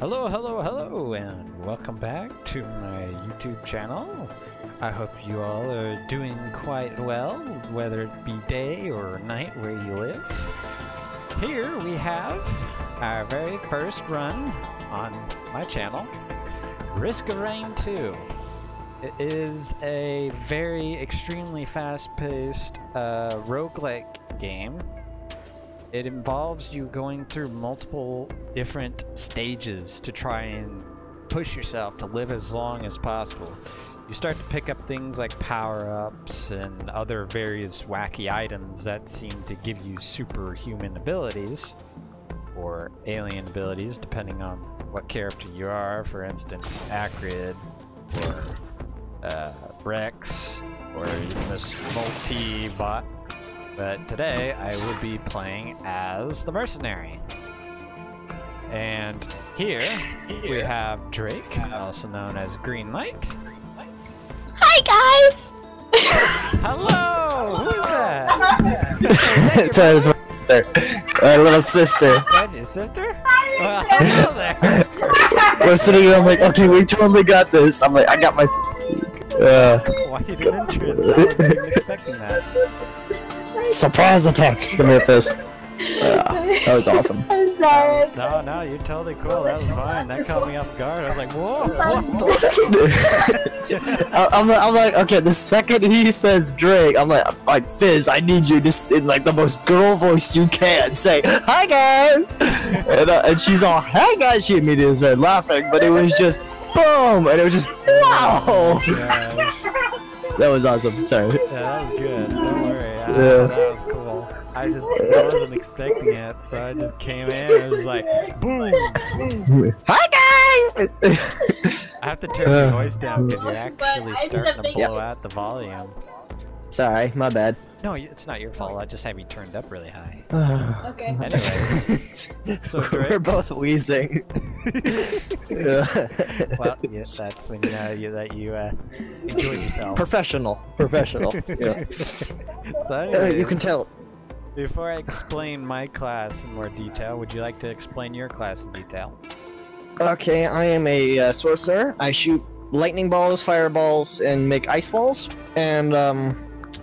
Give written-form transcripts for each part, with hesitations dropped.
Hello, hello, hello, and welcome back to my YouTube channel. I hope you all are doing quite well, whether it be day or night where you live. Here we have our very first run on my channel, Risk of Rain 2. It is a extremely fast-paced roguelike game. It involves you going through multiple different stages to try and push yourself to live as long as possible. You start to pick up things like power-ups and other various wacky items that seem to give you superhuman abilities, or alien abilities, depending on what character you are. For instance, Acrid, or Rex, or even this multi-bot. But today I will be playing as the Mercenary. And here we have Drake, also known as Green Light. Hi guys! Hello! Who's that? That's my sister. My little sister. That's your sister? Well, hello there. We're sitting here, I'm like, okay, we totally got this. I'm like, I got my cool. Why you didn't introduce us? I wasn't even expecting that. Surprise attack! Give me a fist. That was awesome. I'm sorry. No, you're totally cool. That was fine. That caught me off guard. I was like, whoa! I'm like, okay, the second he says Drake, I'm like, Fizz, I need you to, in like the most girl voice you can, say, hi guys! And she's all, hi guys! She immediately started laughing, but it was just, boom! And it was just, wow! That was awesome. Sorry. Yeah, that was good. Don't worry. Yeah. That was cool. I wasn't expecting it, so I just came in and it was like, boom! Boom. Hi guys! I have to turn the noise down because you're actually starting to blow out the volume. Sorry, my bad. No, it's not your fault. I just have you turned up really high. Okay. Anyways, so Drake... we're both wheezing. Well, yes, that's when you know that you enjoy yourself. Professional. Yeah. So anyways, you can tell. Before I explain my class in more detail, would you like to explain your class in detail? Okay, I am a sorcerer. I shoot lightning balls, fireballs, and make ice balls. And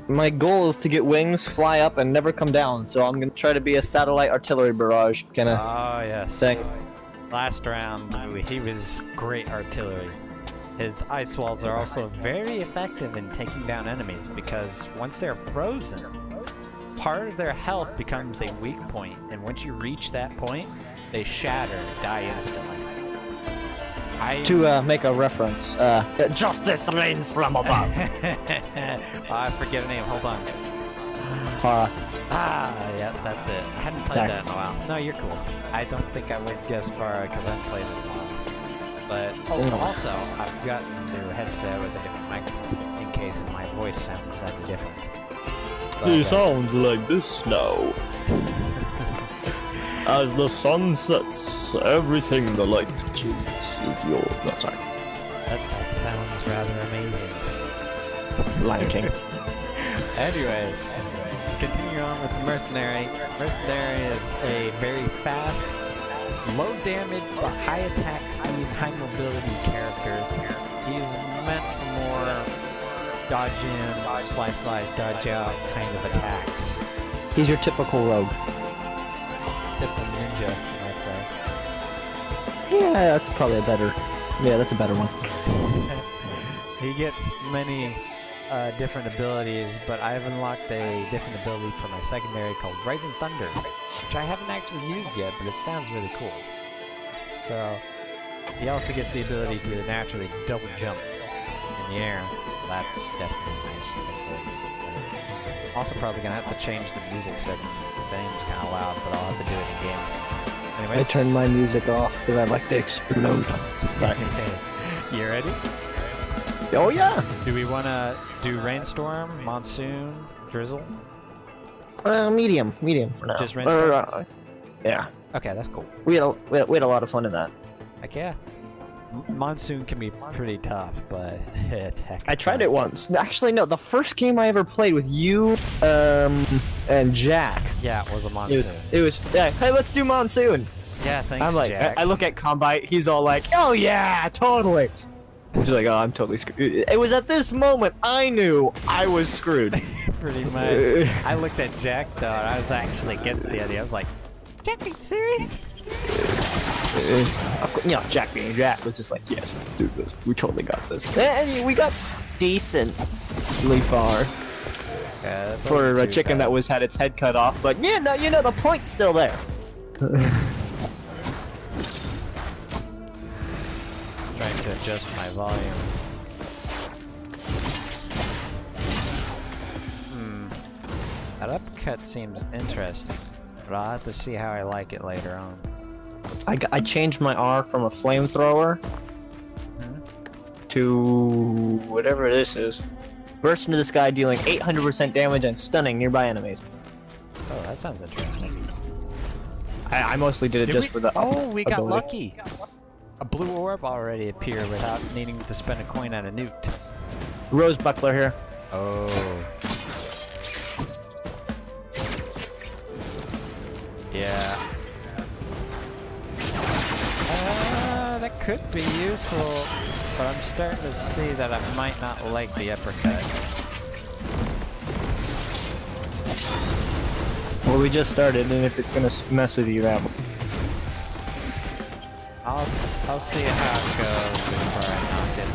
my goal is to get wings, fly up, and never come down. So I'm gonna try to be a satellite artillery barrage kind of thing. Last round, he was great artillery. His ice walls are also very effective in taking down enemies because once they're frozen, part of their health becomes a weak point, and once you reach that point, they shatter and die instantly. To make a reference, justice reigns from above. I forget the name, hold on. Pharah. Yeah, that's it. I hadn't played that in a while. No, you're cool. I don't think I would guess Pharah because I haven't played it in a while. But also, I've gotten a new headset with a different microphone in case my voice sounds slightly different. But, it sounds like this now. As the sun sets, everything the light touches is yours. That's right. That sounds rather amazing. Liking. Anyway, continue on with the Mercenary. Mercenary is a very fast, low damage, but high attack speed, high mobility character. He's meant for more dodge in, slice, dodge out kind of attacks. He's your typical rogue. Typical ninja, I'd say. Yeah, that's probably a better. Yeah, that's a better one. He gets many different abilities, but I've unlocked a different ability for my secondary called Rising Thunder, which I haven't actually used yet, but it sounds really cool. So he also gets the ability to naturally double jump in the air. That's definitely nice. Also, probably gonna have to change the music setting. It's kind of loud, but I'll have to do it again. Anyways. I turned my music off because I like to explode. You ready? Oh yeah! Do we want to do rainstorm, monsoon, drizzle? Medium for now. Just rainstorm? Yeah. Okay, that's cool. We had a lot of fun in that. Heck yeah. Monsoon can be pretty tough, but it's heck. I tried it once. Actually, no, the first game I ever played with you, and Jack. Yeah, it was a monsoon. It was yeah, hey, let's do monsoon. Yeah, thanks, I'm like, Jack. I look at Combyte, he's all like, oh yeah, totally. She's like, oh, I'm totally screwed. It was at this moment I knew I was screwed. Pretty much. I looked at Jack, though, and I was actually against the idea. I was like, Jack, are you serious? You know, Jack being Jack was just like, yes, let's do this. We totally got this. And we got decently far. Yeah, for a chicken that was had its head cut off, but yeah, no, you know, the point's still there. Trying to adjust my volume. That upcut seems interesting, but I'll have to see how I like it later on. I changed my R from a flamethrower to whatever this is. Burst into the sky, dealing 800% damage and stunning nearby enemies. Oh, that sounds interesting. I mostly did it just for the. Oh, we got lucky. A blue orb already appeared without needing to spend a coin on a newt. Rose Buckler here. Oh. Yeah. That could be useful. But I'm starting to see that I might not like the uppercut. Well, we just started, and if it's gonna mess with you, that one. I'll see how it goes before I knock it.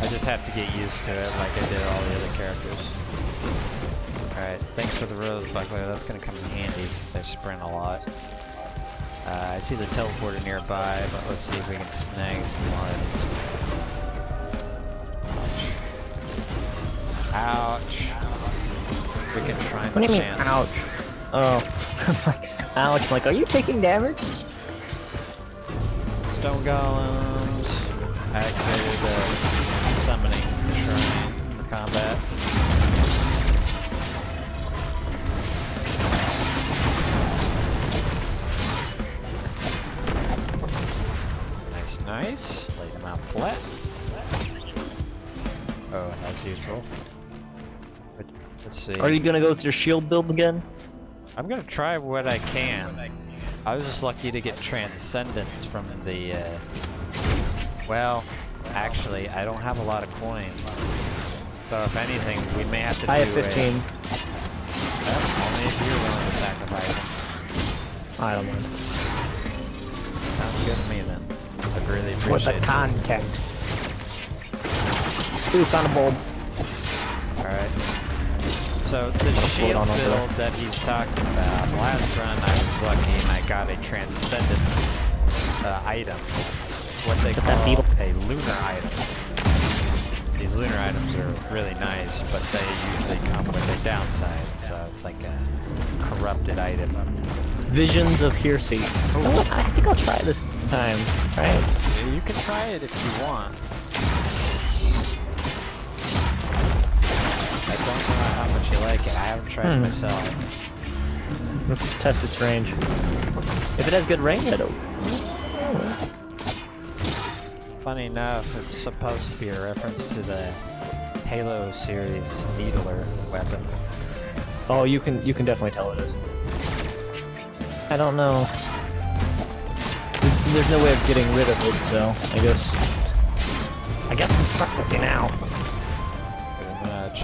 I just have to get used to it, like I did all the other characters. All right, thanks for the Rose Buckler. That's gonna come in handy since I sprint a lot. I see the teleporter nearby, but let's see if we can snag some ones. Ouch. Freaking Shrine of Chance. What do you mean, ouch? Oh. I'm like, ouch. Like, are you taking damage? Stone golems. Activated the summoning shrine for combat. Nice. Lay them out flat. Oh, as usual. Let's see. Are you gonna go with your shield build again? I'm gonna try what I can. I was just lucky to get Transcendence from the. Well, actually, I don't have a lot of coins. So if anything, we may have to. I have 15. Only if you're willing to sacrifice. I don't mind. Sounds good to me then. I really appreciate it. For the content. Ooh, found a bulb. Alright. So, the shield build that he's talking about, last run I was lucky and I got a Transcendence item. It's what they call a Lunar item. These Lunar items are really nice, but they usually come with a downside, so it's like a corrupted item. Visions of Heresy. Oh, I think I'll try this time. Right? You can try it if you want. I don't know how much you like it. I haven't tried it myself. Let's test its range. If it has good range, I don't. Funny enough, it's supposed to be a reference to the Halo series Needler weapon. Oh, you can definitely tell it is. I don't know. There's no way of getting rid of it, so I guess I'm stuck with you now. Pretty much.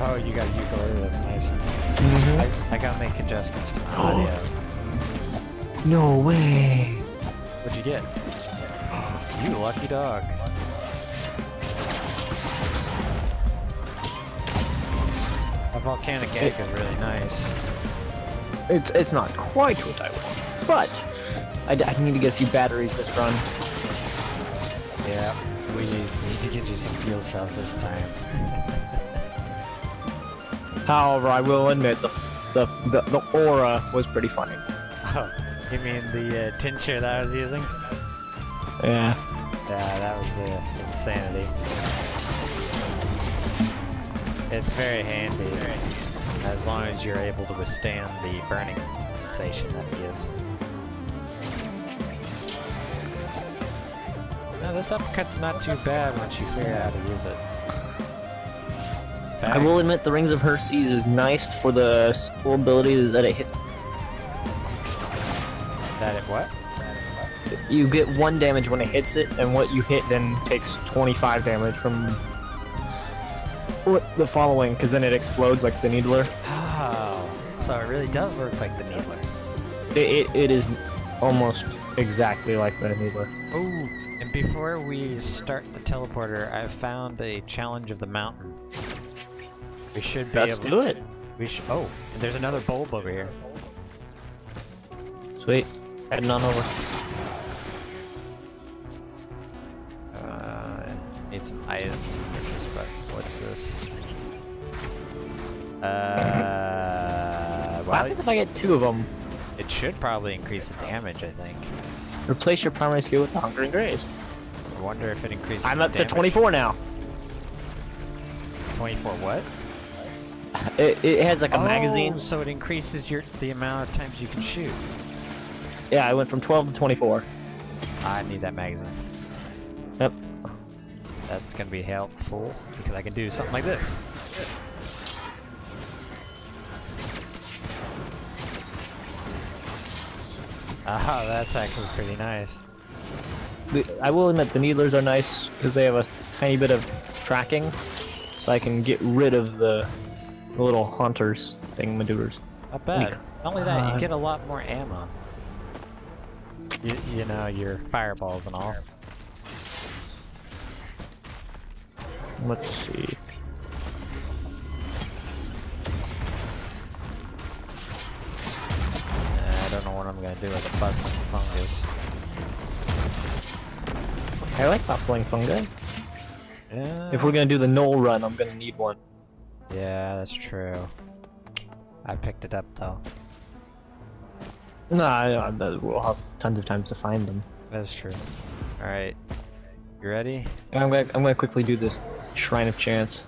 Oh, you got ukulele. That's nice. I gotta make adjustments to my audio. No way. What'd you get? You lucky dog. That volcanic egg is really nice. It's not quite what I want, but I need to get a few batteries this run. Yeah, we need to get you some fuel cells this time. However, I will admit the aura was pretty funny. Oh, you mean the tincture that I was using? Yeah. Yeah, that was insanity. It's very handy. Right? As long as you're able to withstand the burning sensation that it gives. Now this uppercut's not too bad once you figure out how to use it. Back. I will admit the Rings of Heresy is nice for the ability that it hits. Bad at what? You get 1 damage when it hits it, and what you hit then takes 25 damage from the following, because then it explodes like the Needler. Oh, so it really does work like the Needler. It is almost exactly like the Needler. Oh, and before we start the teleporter, I found a challenge of the mountain. We should be able to do it. We should. Oh, and there's another bulb over here. Sweet, heading on over. Need some items in this, but what's this? What happens if I get 2 of them? It should probably increase the damage, I think. Replace your primary skill with the Hungering Graze. I wonder if it increases. I'm up to 24 now. 24 what? It has like a magazine, so it increases the amount of times you can shoot. Yeah, I went from 12 to 24. I need that magazine. Yep. That's gonna be helpful because I can do something like this. Ah, that's actually pretty nice. I will admit the Needlers are nice because they have a tiny bit of tracking, so I can get rid of the little hunters thingamadooders. Not bad. Not only that, you get a lot more ammo. You know, your fireballs and all. Let's see. I don't know what I'm gonna do with the Bustling Fungus. I like Bustling Fungi. Yeah. If we're gonna do the Knoll run, I'm gonna need one. Yeah, that's true. I picked it up though. Nah, we'll have tons of times to find them. That's true. All right, you ready? I'm gonna quickly do this Shrine of Chance.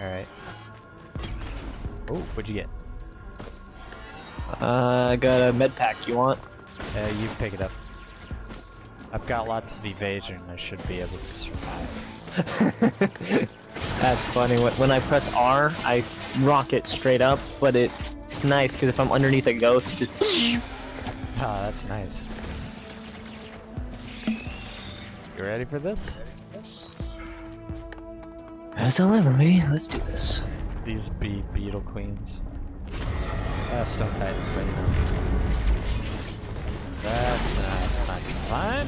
All right. Oh, what'd you get? I got a med pack. You want? Yeah, you can pick it up. I've got lots of evasion. I should be able to survive. That's funny. When I press R, I rocket straight up, but it's nice because if I'm underneath a ghost, it just. Ah, that's nice. You ready for this? That's all over me. Let's do this. These be beetle queens. Stone Titan. That's not fun.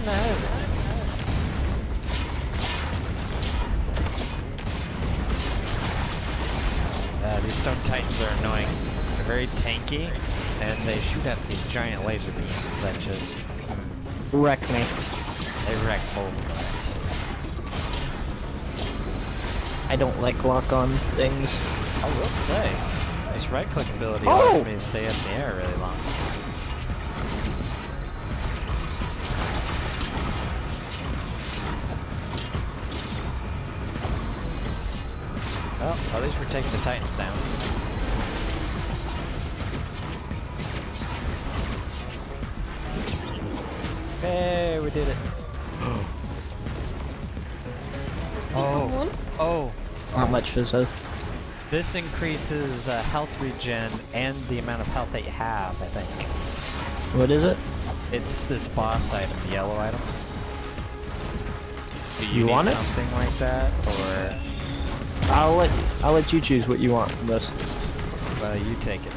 These Stone Titans are annoying. They're very tanky, and they shoot at these giant laser beams that just wreck me. They wreck both of us. I don't like lock-on things. I will say, this right-click ability allows me to stay up in the air really long. Well, at least we're taking the Titans down. Hey, we did it. Not much Fizz has. This increases health regen and the amount of health that you have, I think. What is it? It's this boss item, the yellow item. Do you want it? Something like that, or I'll let you choose what you want from this. Well, you take it.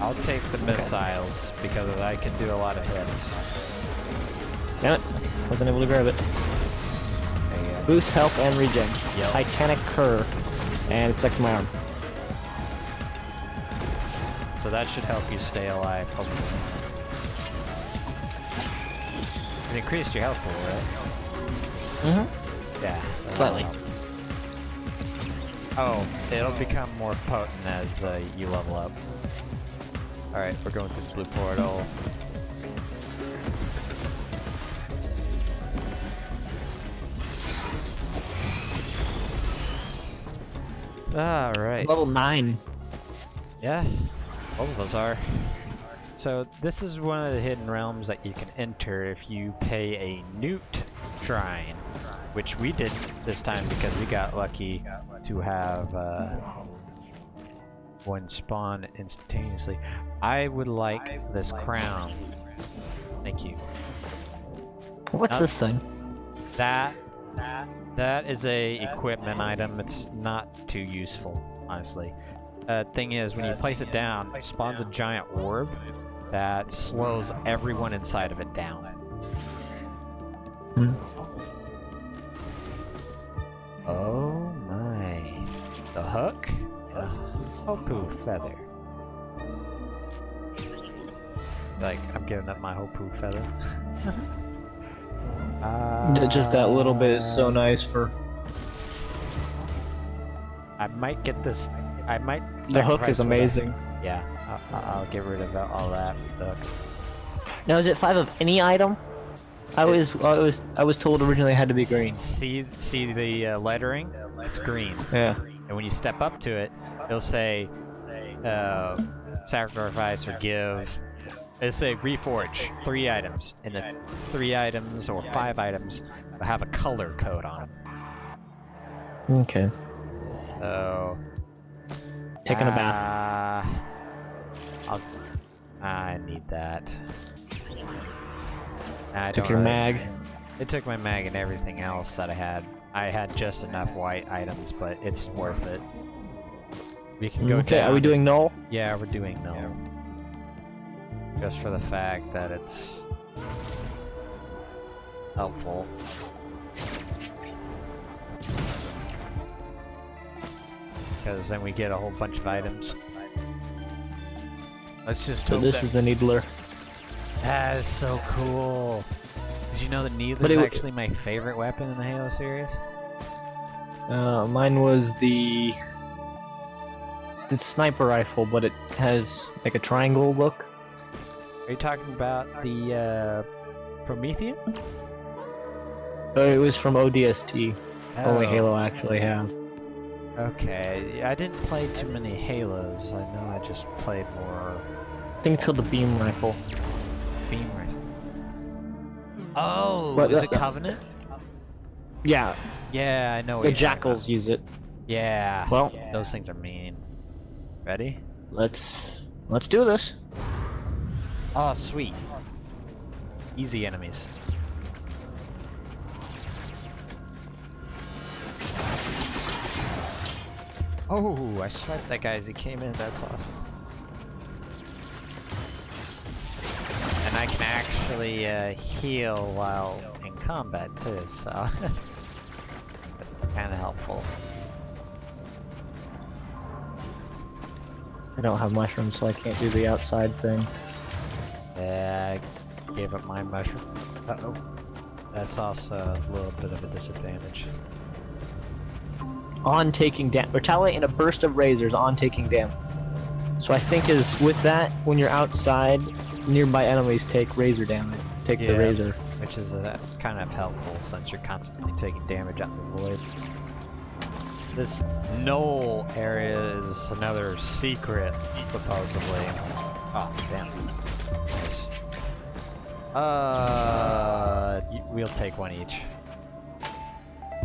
I'll take the missiles because I can do a lot of hits. Damn it! Wasn't able to grab it. Boost health and regen. Yep. Titanic Curve, and it's like my arm. So that should help you stay alive, hopefully. It increased your health pool, right? Mm-hmm. Yeah. Slightly. Oh, it'll become more potent as you level up. Alright, we're going through the blue portal. Alright. Level 9. Yeah, both of those are. So this is one of the hidden realms that you can enter if you pay a newt shrine, which we did this time because we got lucky to have one spawn instantaneously. I would like this crown. Thank you. What's this thing? That is a equipment item. It's not too useful, honestly. Thing is, when you place it down, it spawns a giant orb that slows everyone inside of it down. Oh my. The hook and a Hopoo Feather. Like, I'm giving up my Hopoo Feather. Just that little bit is so nice for... I might get this... I might... The hook is amazing. Yeah, I'll get rid of all that. Now, is it 5 of any item? I was told originally it had to be green. See the lettering? It's green. Yeah. And when you step up to it, it'll say sacrifice or give. It'll say reforge 3 items, and the 3 items or 5 items will have a color code on them. Okay. So taking a bath. I need that. I took your mag. It took my mag and everything else that I had. I had just enough white items, but it's worth it. We can go. Okay, down. Are we doing null? Yeah, we're doing null. Yeah. Just for the fact that it's helpful. Because then we get a whole bunch of items. Let's just. So this is the Needler. That is so cool. Did you know that Needler is actually my favorite weapon in the Halo series? Mine was the... It's sniper rifle, but it has like a triangle look. Are you talking about the Promethean? Oh, it was from ODST. Oh. Only Halo actually have. Okay, I didn't play too many Halos. I know I just played more... I think it's called the beam rifle. Beam rifle. Oh, is it Covenant? Yeah. Yeah, I know. The jackals use it. Yeah. Well, those things are mean. Ready? Let's do this. Oh, sweet. Easy enemies. Oh, I swiped that guy as he came in. That's awesome. And I can actually heal while in combat too, so it's kind of helpful. I don't have mushrooms, so I can't do the outside thing. Yeah, I gave up my mushroom. Uh-oh. That's also a little bit of a disadvantage. On taking damage. Retaliate in a burst of razors on taking damage. So I think is with that, when you're outside, nearby enemies take razor damage. Take the razor. Which is kind of helpful since you're constantly taking damage out of the void. This knoll area is another secret, supposedly. Oh, damn. Nice. We'll take one each.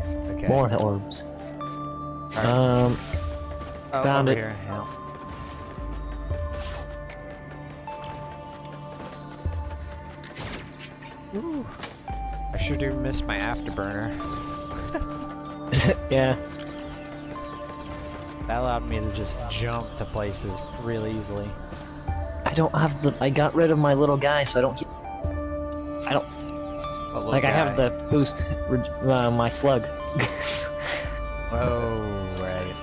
Okay. More orbs. Right. Found it. Here. Yeah. Ooh. I sure do miss my afterburner. Yeah. That allowed me to just jump to places really easily. I don't have the... I got rid of my little guy, so I don't... I don't... Like, guy. I have the boost... my slug. Oh, right.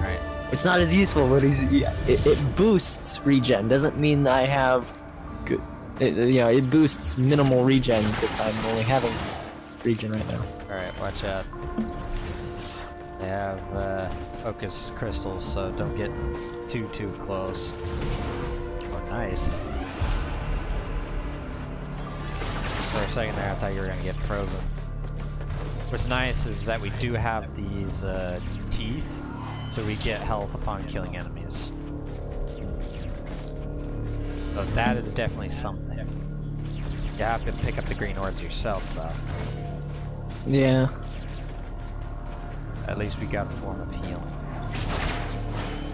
Right. It's not as useful, but it boosts regen. Doesn't mean I have... good. It boosts minimal regen because I'm only having regen right now. Alright, watch out. I have focus crystals, so don't get too close. Oh, nice. For a second there, I thought you were going to get frozen. What's nice is that we do have these teeth, so we get health upon killing enemies. So that is definitely something. You have to pick up the green orbs yourself, though. Yeah. At least we got a form of healing.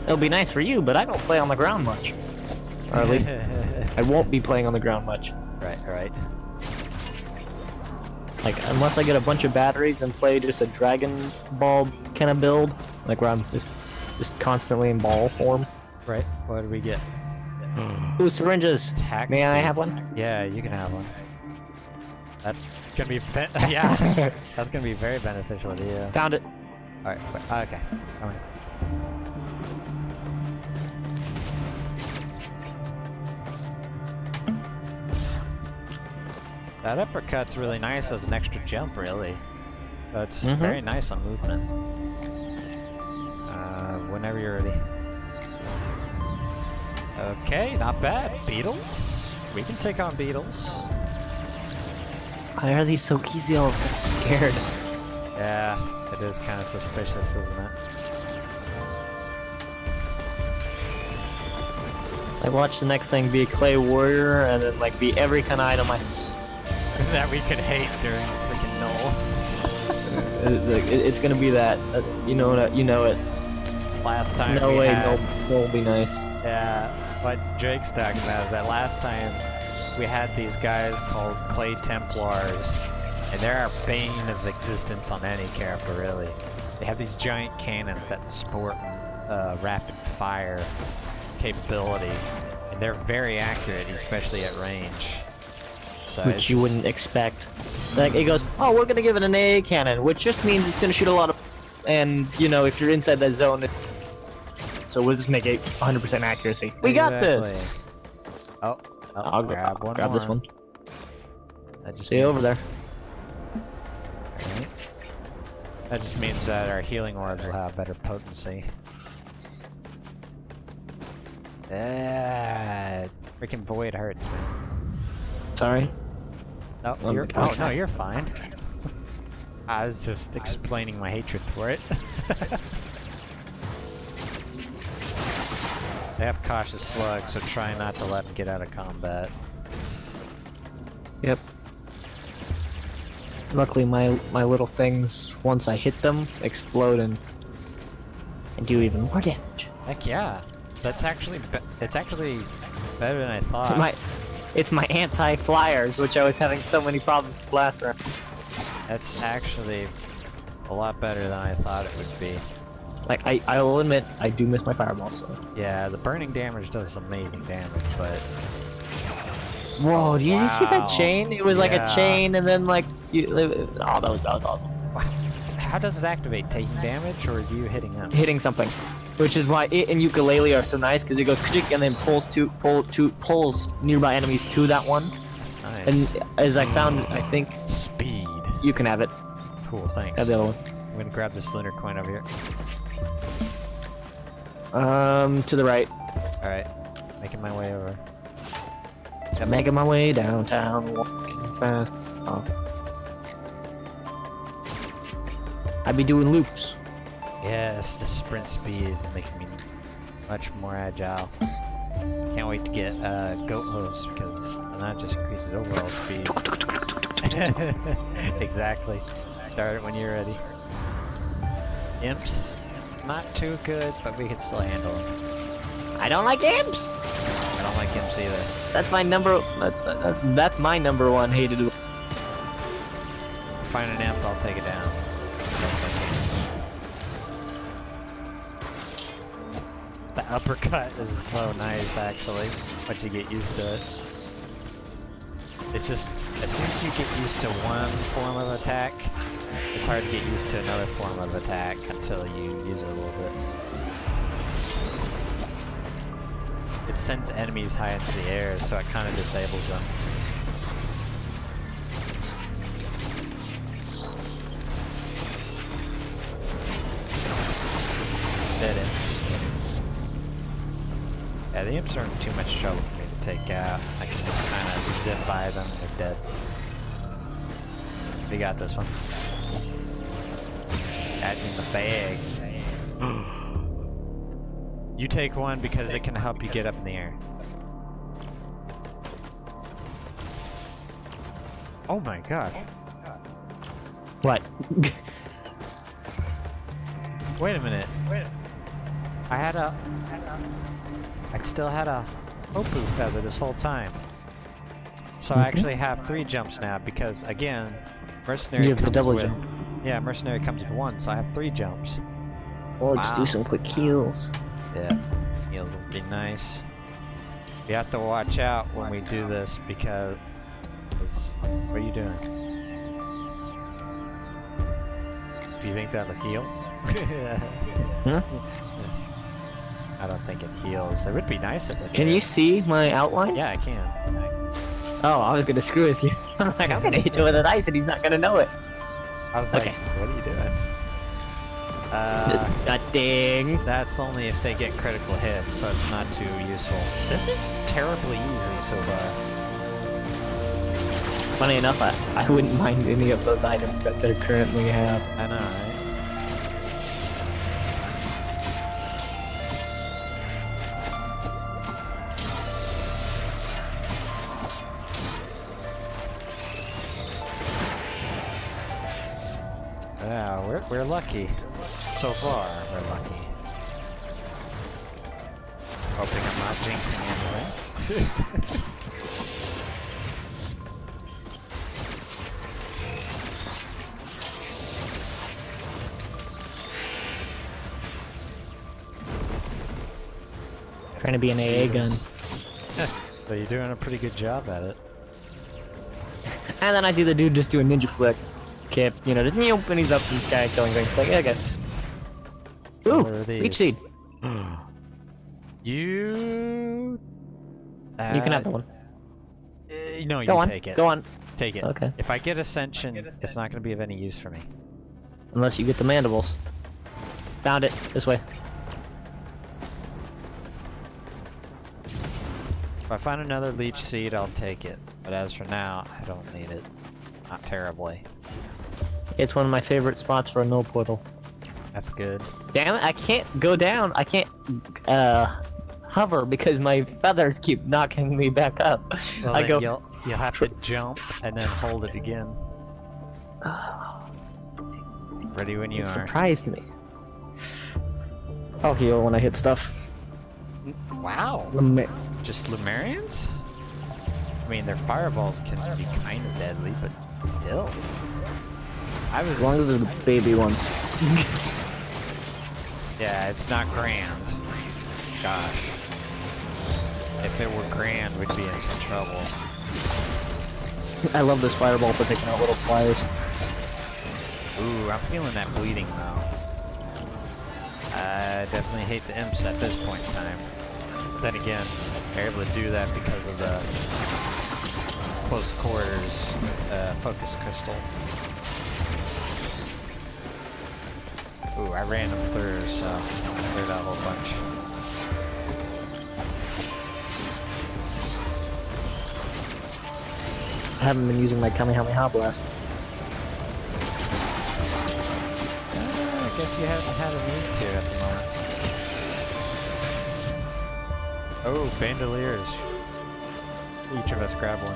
It'll be nice for you, but I don't play on the ground much. Or at least I won't be playing on the ground much. Right, right. Like, unless I get a bunch of batteries and play just a Dragon Ball kind of build, like where I'm just constantly in ball form. Right, what did we get? Ooh, syringes! Tax May I have one? Yeah, you can have one. That's gonna be, yeah, that's gonna be very beneficial to you. Found it! Alright, okay. Come on. That uppercut's really nice as an extra jump, really. That's very nice on movement. Whenever you're ready. Okay, not bad. Beetles? We can take on beetles. Why are these so easy all of a sudden? I'm scared. Yeah, it is kind of suspicious, isn't it? Like, watch the next thing be a clay warrior, and then, like, be every kind of item I... that we could hate during freaking Null. It's gonna be that. You know it. Last time no way Null will be nice. Yeah, what Drake's talking about is that last time we had these guys called Clay Templars, and they're a bane of existence on any character, really. They have these giant cannons that sport rapid fire capability, and they're very accurate, especially at range. So which you wouldn't expect. Like, it goes, oh, we're gonna give it an AA cannon, which just means it's gonna shoot a lot of... And, you know, if you're inside that zone... So we'll just make it 100% accuracy. Exactly. We got this! Oh, I'll grab one. Grab this one. That just means... over there. Alright. That just means that our healing orbs will have better potency. Freaking void hurts, man. Sorry? Oh, no, you're fine. I was just explaining my hatred for it. They have cautious slugs, so try not to let them get out of combat. Yep. Luckily, my little things, once I hit them, explode and do even more damage. Heck yeah! That's actually it's actually better than I thought. It's my anti-flyers, which I was having so many problems with last round. That's actually a lot better than I thought it would be. Like, I will admit, I do miss my fireballs, so... Yeah, the burning damage does amazing damage, but... Whoa, did you see that chain? It was like a chain, and then like... Oh, that was awesome. How does it activate? Taking damage, or are you hitting up? Hitting something. Which is why it and Ukulele are so nice, because it goes click and then pulls nearby enemies to that one. Nice. And as I found, I think... Speed. You can have it. Cool, thanks. Have the other one. I'm gonna grab this lunar coin over here. To the right. Alright. Making my way over. I'm making my way downtown, walking fast. Oh. I be doing loops. Yes, the sprint speed is making me much more agile. Can't wait to get goat hooves because that just increases overall speed. Exactly. Start it when you're ready. Imps. Not too good, but we can still handle them. I don't like imps! I don't like imps either. That's my number... That's my number one hated... Find an imp, I'll take it down. The uppercut is so nice, actually. Once you get used to it. It's just... As soon as you get used to one form of attack, it's hard to get used to another form of attack until you use it a little bit. It sends enemies high into the air, so it kind of disables them. Dead imps. Yeah, the imps aren't too much trouble for me to take out. I can just kind of zip by them and they're dead. We got this one. That in the bag. You take one because it can help you get up in the air. Oh my god. What? Wait a minute. I still had a Hopoo Feather this whole time. So I actually have 3 jumps now because, again, Mercenary comes with... You have the double jump. Yeah, Mercenary comes with 1, so I have 3 jumps. Or just do some quick heals. Yeah, heals would be nice. You have to watch out when we do this because... What are you doing? Do you think that'll heal? Huh? I don't think it heals. It would be nice if it did. Can you see my outline? Yeah, I can. Oh, I was gonna screw with you. I'm like, I'm gonna hit you with an ice and he's not gonna know it. I was like, what are you doing? That ding. That's only if they get critical hits, so it's not too useful. This is terribly easy so far. Funny enough, I wouldn't mind any of those items that they currently have. I know, right? Yeah, we're lucky. So far, we're lucky. Hoping I'm not jinxing anyway. Trying to be an AA gun. But you're doing a pretty good job at it. And then I see the dude just do a ninja flick. Kip, you know, just nope, and he's up in the sky killing things. It's like, yeah, okay. Ooh, beach seed. You can have that one. No, you take it. Go on. Take it. Okay. If I get Ascension, it's not going to be of any use for me. Unless you get the mandibles. Found it. This way. If I find another leech seed, I'll take it. But as for now, I don't need it. Not terribly. It's one of my favorite spots for a null portal. That's good. Damn it, I can't go down. I can't hover because my feathers keep knocking me back up. Well, I go. You'll have to jump and then hold it again. Ready when you are. It surprised me. I'll heal when I hit stuff. Wow. Just Lumarians? I mean, their fireballs can be kind of deadly, but still. As long as they're the baby ones. Yeah, it's not grand. Gosh. If it were grand, we'd be in some trouble. I love this fireball for taking out little flies. Ooh, I'm feeling that bleeding, though. I definitely hate the imps at this point in time. Then again, they're able to do that because of the close quarters focus crystal. Ooh, I ran them through, so I cleared out a whole bunch. I haven't been using my Kamehameha blast. I guess you haven't had a need to at the moment. Oh, bandoliers. Each of us grab one.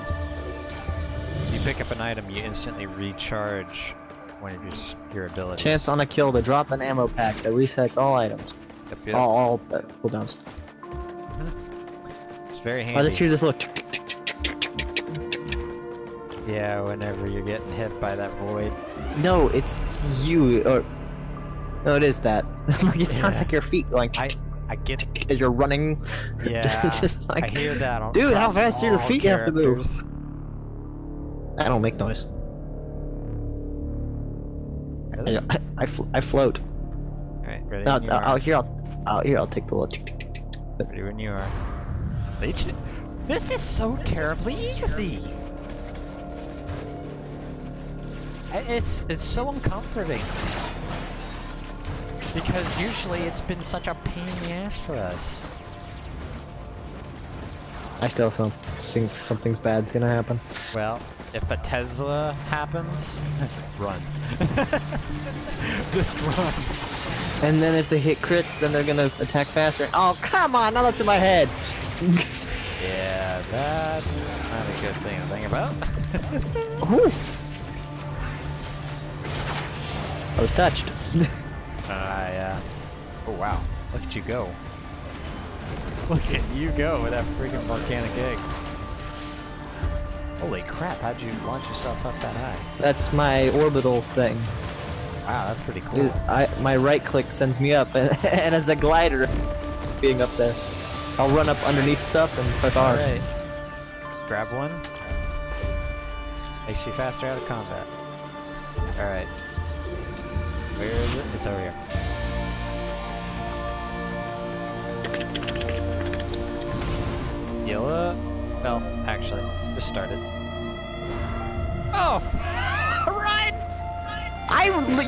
You pick up an item, you instantly recharge one of your abilities. Chance on a kill to drop an ammo pack that resets all items. Yep, yep. All cooldowns. It's very handy. Oh, let's hear this look. Yeah, whenever you're getting hit by that void. No, it's you. Or no, it is that. Like it sounds like your feet going. I get it. As you're running. Yeah. just like, I hear that. I'm dude, how fast do your feet characters have to move? I don't make noise. Really? I float. Alright, ready? No, I'll take the little ready when you are. This is so terribly easy! It's so uncomforting. Because usually it's been such a pain in the ass for us. I still think something's bad's gonna happen. Well, if a Tesla happens, run. Just run. And then if they hit crits, then they're gonna attack faster. Oh, come on, now that's in my head. Yeah, that's not a good thing to think about. I was touched. Oh wow, look at you go. Look at you go with that freaking volcanic egg. Holy crap, how'd you launch yourself up that high? That's my orbital thing. Wow, that's pretty cool. Dude, my right click sends me up, and as a glider, being up there, I'll run up underneath stuff and press R. Right. Grab one. Makes you faster out of combat. Alright. Where is it? It's over here. Yellow. Well, actually, just started. Oh! Ryan!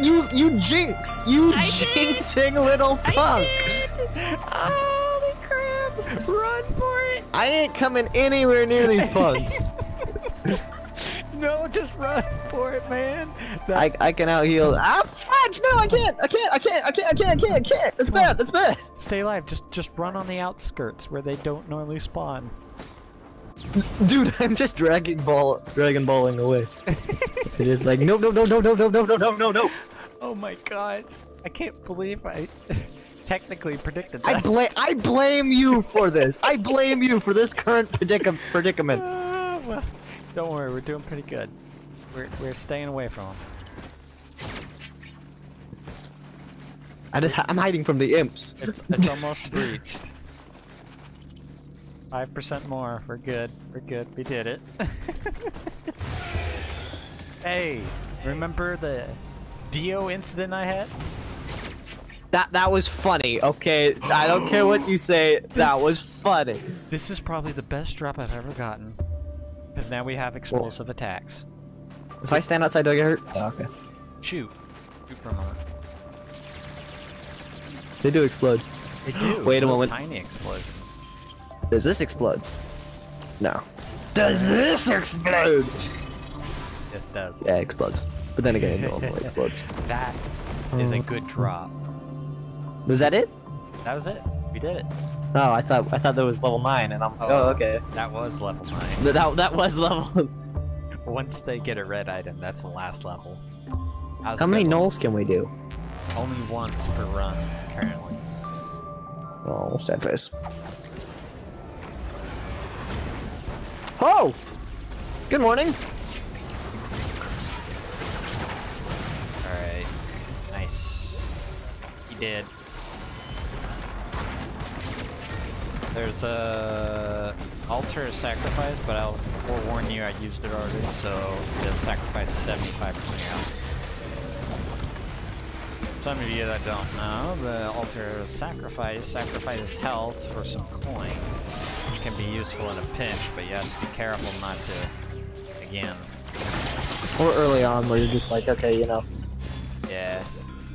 You jinx! You jinxing little punk! Holy crap! Run for it! I ain't coming anywhere near these punks. No, just run for it, man. I can out heal. Ah, fudge! No, I can't! I can't! I can't! I can't! I can't! I can't! I can't! It's bad! It's bad! Stay alive. Just run on the outskirts where they don't normally spawn. Dude, I'm just dragon balling away. It is like no, no, no, no, no, no, no, no, no, no, no. Oh my gosh! I can't believe I technically predicted that. I blame you for this. I blame you for this current predicament. Well. Don't worry, we're doing pretty good. We're staying away from them. I'm hiding from the imps. It's almost breached. 5% more. We're good. We're good. We did it. Hey, remember the Dio incident I had? That was funny. Okay, I don't care what you say. That was funny. This is probably the best drop I've ever gotten. Because now we have explosive attacks. If I stand outside, do I get hurt? Oh, okay. Shoot. Shoot for a moment. They do explode. They do. Wait a moment. Tiny explosions. Does this explode? No. Does this explode? Yes, it does. Yeah, it explodes. But then again, it normally explodes. That is a good drop. Was that it? That was it. We did it. Oh, I thought that was level 9, and I'm like, oh, okay. That was level 9. That was level. Once they get a red item, that's the last level. How many gnolls can we do? Only once per run, currently. Oh, sad face. Oh! Good morning! Alright. Nice. You did. There's a altar of sacrifice, but I'll forewarn you I used it already, so just sacrifice 75% of your health. Some of you that don't know, the altar of sacrifice sacrifices health for some coin. It can be useful in a pinch, but you have to be careful not to, again. Or early on where you're just like, okay, you know. Yeah.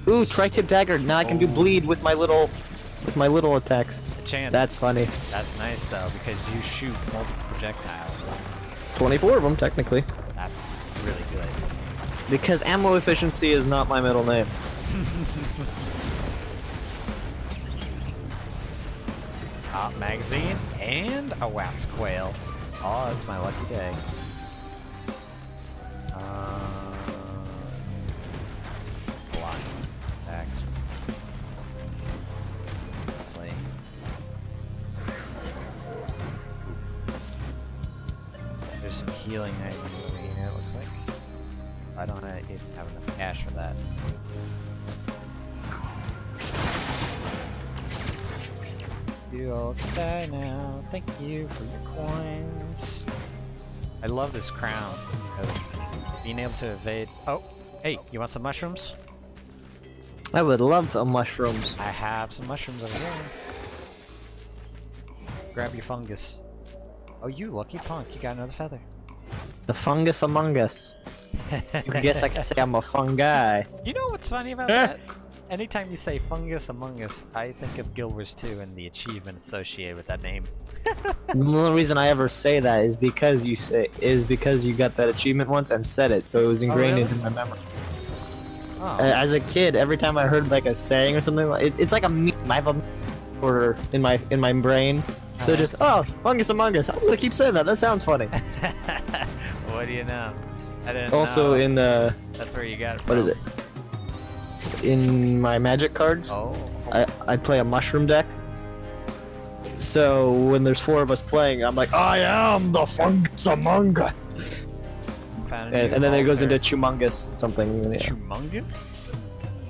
Ooh, tri-tip dagger, now I can do bleed with my little... attacks. Chance. That's funny. That's nice though, because you shoot multiple projectiles. 24 of them, technically. That's really good. Because ammo efficiency is not my middle name. Top magazine and a wax quail. Oh, it's my lucky day. Block. Axe. There's some healing items over here, it looks like. I don't know if I have enough cash for that. You all can die now. Thank you for your coins. I love this crown because being able to evade. Oh, hey, you want some mushrooms? I would love the mushrooms. I have some mushrooms over here. Grab your fungus. Oh, you lucky punk, you got another feather. The fungus among us. I guess I can say I'm a fungi. You know what's funny about that? Anytime you say fungus among us, I think of Guild Wars 2 and the achievement associated with that name. The only reason I ever say that is because you got that achievement once and said it, so it was ingrained into my memory. Oh. As a kid, every time I heard like a saying or something, it's like a meme. I have a order in my brain. So just, oh, fungus among us. I'm gonna keep saying that. That sounds funny. What do you know? I didn't know. In that's where you got it from. What is it? In my magic cards, I play a mushroom deck. So when there's four of us playing, I'm like, I am the fungus among us. And then it goes into Chumungus something. Yeah. Chumungus?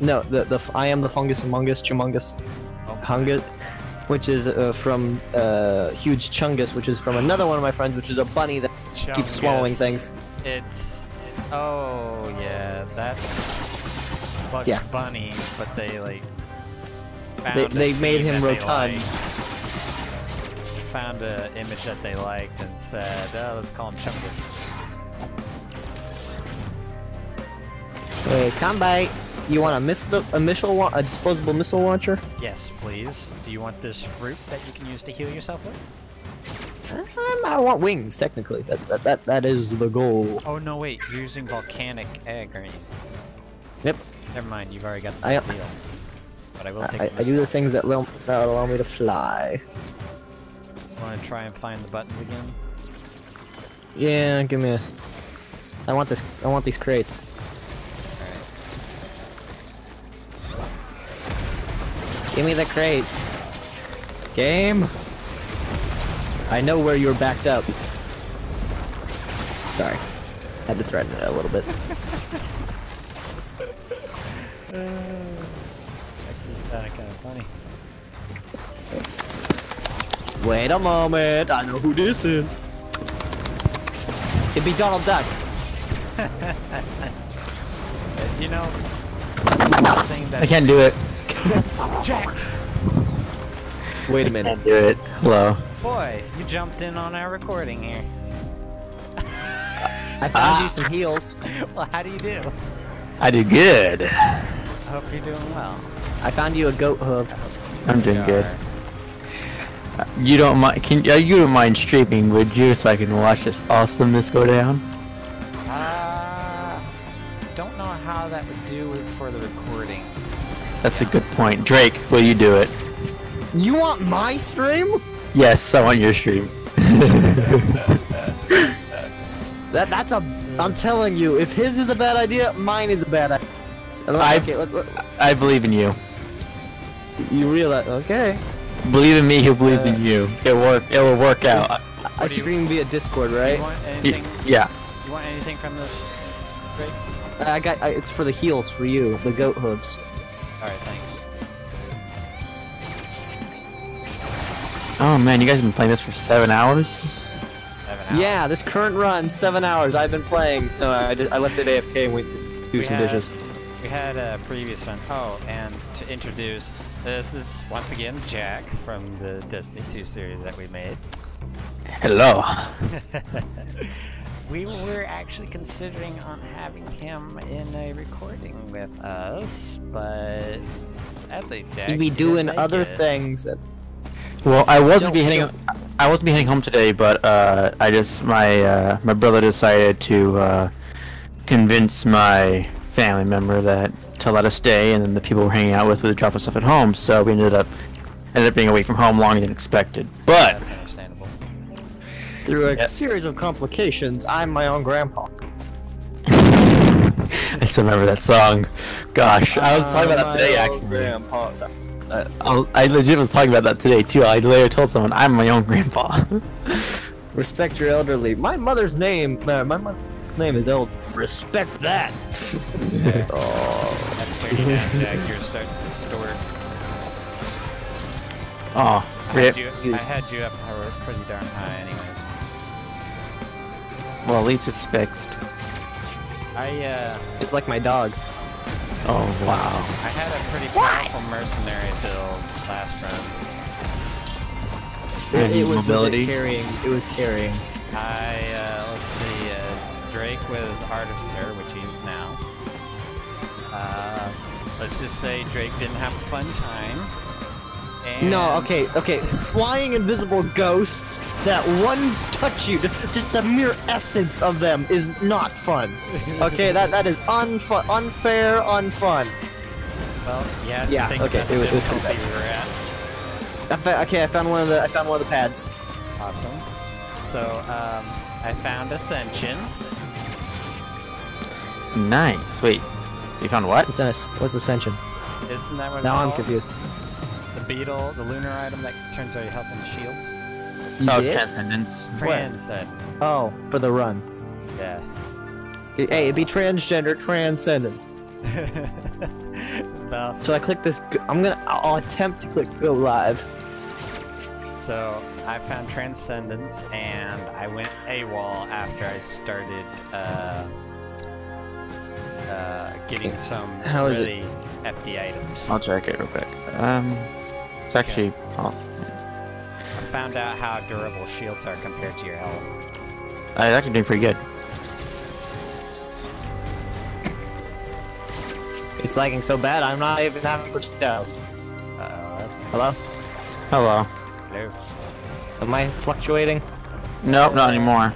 No, the I am the fungus among us, Chumungus. Oh. Hungus, which is from Huge Chungus, which is from another one of my friends, which is a bunny that Chungus. Keeps swallowing things. It's oh yeah, that's Bugs yeah. Bunny, but they like found they made him rotund. Found an image that they liked and said, oh, let's call him Chungus. Hey, Combyte, you want a disposable missile launcher? Yes, please. Do you want this fruit that you can use to heal yourself with? I want wings, technically. That is the goal. Oh no, wait. You're using volcanic egg, aren't you? Yep. Never mind. You've already got the deal. But I will take. I do the things that allow me to fly. Want to try and find the buttons again? Yeah, give me. I want this. I want these crates. All right. Give me the crates. Game. I know where you're backed up. Sorry, had to threaten it a little bit. That's kind of funny. Wait a moment, I know who this is. It'd be Donald Duck. You know, I can't do it. Jack! Wait a minute. I can't do it. Hello. Boy, you jumped in on our recording here. I found you some heals. Well, how do you do? I do good. I hope you're doing well. I found you a goat hoof. I'm doing good. You don't mind? You don't mind streaming, would you? So I can watch this awesomeness go down. Don't know how that would do it for the recording. That's a good point, Drake. Will you do it? You want my stream? Yes, I want your stream. That's a. I'm telling you, if his is a bad idea, mine is a bad idea. I believe in you. You realize? Okay. Believe in me, he believes in you. It'll work out. I stream via Discord, right? You want anything? Yeah. You want anything from this? Great. It's for the heels for you, the goat hooves. All right, thanks. Oh man, you guys have been playing this for 7 hours? 7 hours. Yeah, this current run, 7 hours. I've been playing. No, I left it AFK and went to do some dishes. We had a previous one. Oh, and to introduce. This is, once again, Jack from the Destiny 2 series that we made. Hello. We were actually considering on having him in a recording with us, but Jack, be doing other things. Well, I wasn't be heading home today, but I just my brother decided to convince my family member that to let us stay, and then the people we're hanging out with would drop us off at home, so we ended up being away from home longer than expected. But that's understandable. Through a series of complications, I'm my own grandpa. I still remember that song. Gosh, I was talking about that today actually. Grandpa. I legit was talking about that today too. I later told someone I'm my own grandpa. Respect your elderly. My mother's name. My mother. Name is old. Respect that. Yeah. Oh. That's where you have Zach, you're starting to distort. Oh, I had you up pretty darn high anyways. Well, at least it's fixed. Just like my dog. Oh, wow. I had a pretty powerful mercenary build last round. It was carrying. It was carrying. Let's see, Drake was Artificer, which he is now. Let's just say Drake didn't have a fun time. And okay. Flying invisible ghosts that one touch you, just the mere essence of them is not fun. Okay, that is unfair, unfun. Well, yeah. Yeah. Okay, it was cool. Okay, I found one of the pads. Awesome. So I found Ascension. Nice. Wait, you found what? What's Ascension? Isn't that what it's called? Now I'm confused. The beetle, the lunar item that turns out your health and shields. You did? Transcendence. Transcendence. Oh, for the run. Yeah. Hey, it'd be transgender transcendence. No. So I click this. I'll attempt to click go live. So I found transcendence, and I went AWOL after I started getting some really hefty items. I'll check it real quick. It's actually. Oh. I found out how durable shields are compared to your health. It's actually doing pretty good. It's lagging so bad, I'm not even having much details. Hello? Hello. Hello. Am I fluctuating? Nope, not anymore.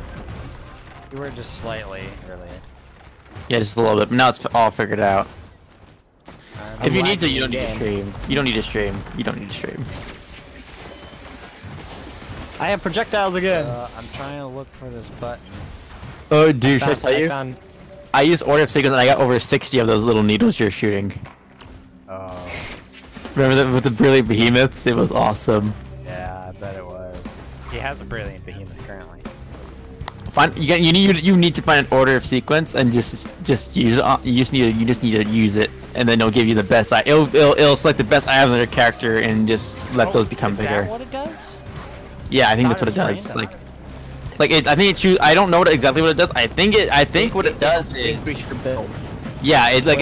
You were just slightly earlier. Yeah, just a little bit, but now it's all figured out. If you need to, you don't need to stream. You don't need to stream. You don't need to stream. I have projectiles again! I'm trying to look for this button. Oh, dude, should I tell you? I used Order of Sequence and I got over 60 of those little needles you're shooting. Oh. Remember that with the Brilliant Behemoths? It was awesome. Yeah, I bet it was. He has a Brilliant Behemoth currently. Find you need to find an Order of Sequence and just use it. You just need to use it, and then it'll give you the best. It'll select the best item of their character and just let those become bigger. Is that what it does? Yeah, I think that's what it does. I don't know exactly what it does. I think it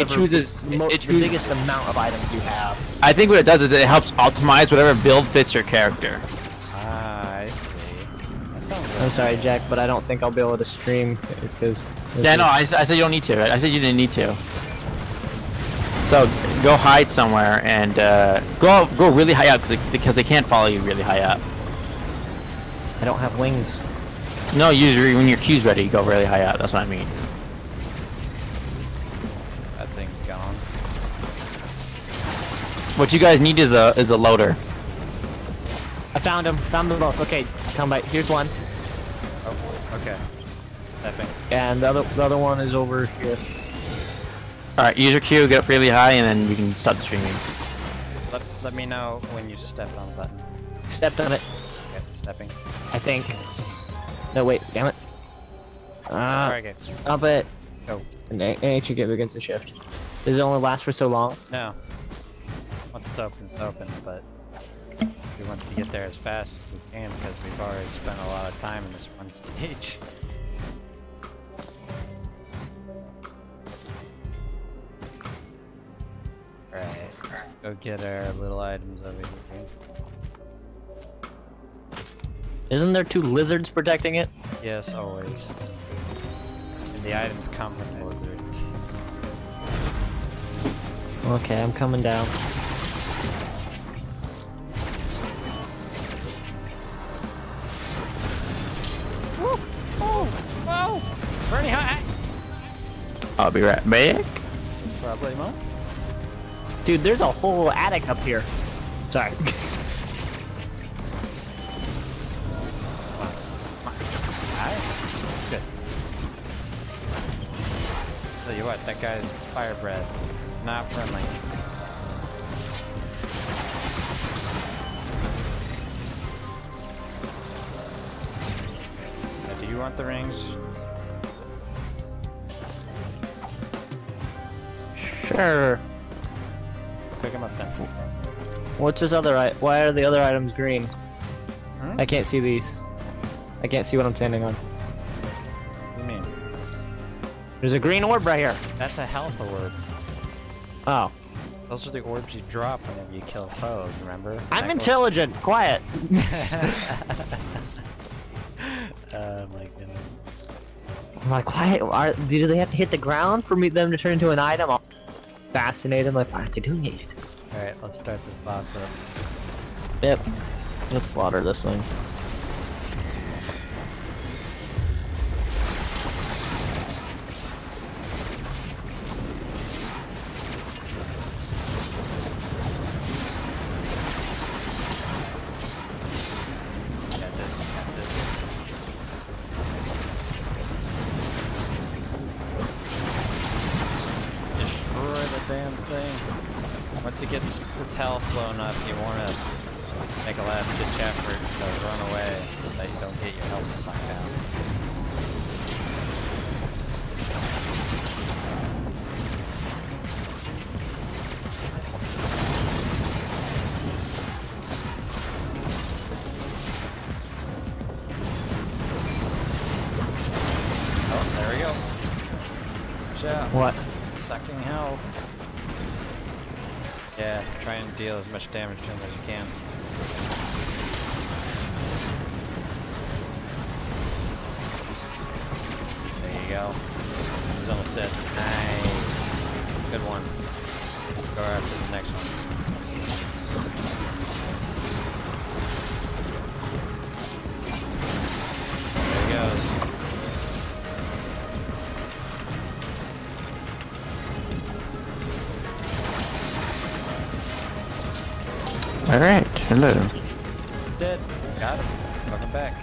chooses the biggest amount of items you have. I think what it does is it helps optimize whatever build fits your character. Ah, I see. That sounds good. I'm sorry, Jack, but I don't think I'll be able to stream because. Yeah, no, I said you don't need to. Right? I said you didn't need to. So go hide somewhere and go really high up because they can't follow you really high up. I don't have wings. No, usually when your Q's ready, you go really high up. That's what I mean. That thing's gone. What you guys need is a loader. I found him. Found them both. Okay, Combyte. Here's one. Oh, okay. That thing. And the other one is over here. All right, use your Q, get up really high, and then we can stop the streaming. Let me know when you stepped on the button. Stepped on it. Okay, stepping. I think. No, wait, damn it. Stop it. Oh. An ancient gift begins to shift. Does it only last for so long? No. Once it's open, but we want to get there as fast as we can because we've already spent a lot of time in this one stage. Alright, go get our little items over here. Isn't there two lizards protecting it? Yes, always. And the items come from the lizards. Okay, I'm coming down. Woo! Oh! Whoa! Pretty high! I'll be right back. Probably not. Dude, there's a whole attic up here. Sorry. Tell you what, that guy's fire breath. Not friendly. Now, do you want the rings? Sure. Pick them up then. What's this other item? Why are the other items green? Hmm? I can't see these. I can't see what I'm standing on. There's a green orb right here. That's a health orb. Oh. Those are the orbs you drop whenever you kill foes, remember? I'm intelligent. Quiet. My goodness. I'm like, why do they have to hit the ground for them to turn into an item? I'm fascinated. I'm like, why are they doing it? Alright, let's start this boss up. Yep. Let's slaughter this thing. its health low enough, you want to make a last ditch effort to run away so that you don't get your health sunk down. What? Sucking health. Yeah, try and deal as much damage to him as you can. There you go. He's almost dead. Nice. Good one. Go after the next one. There he goes. Alright, hello. He's dead. Got him. Welcome back.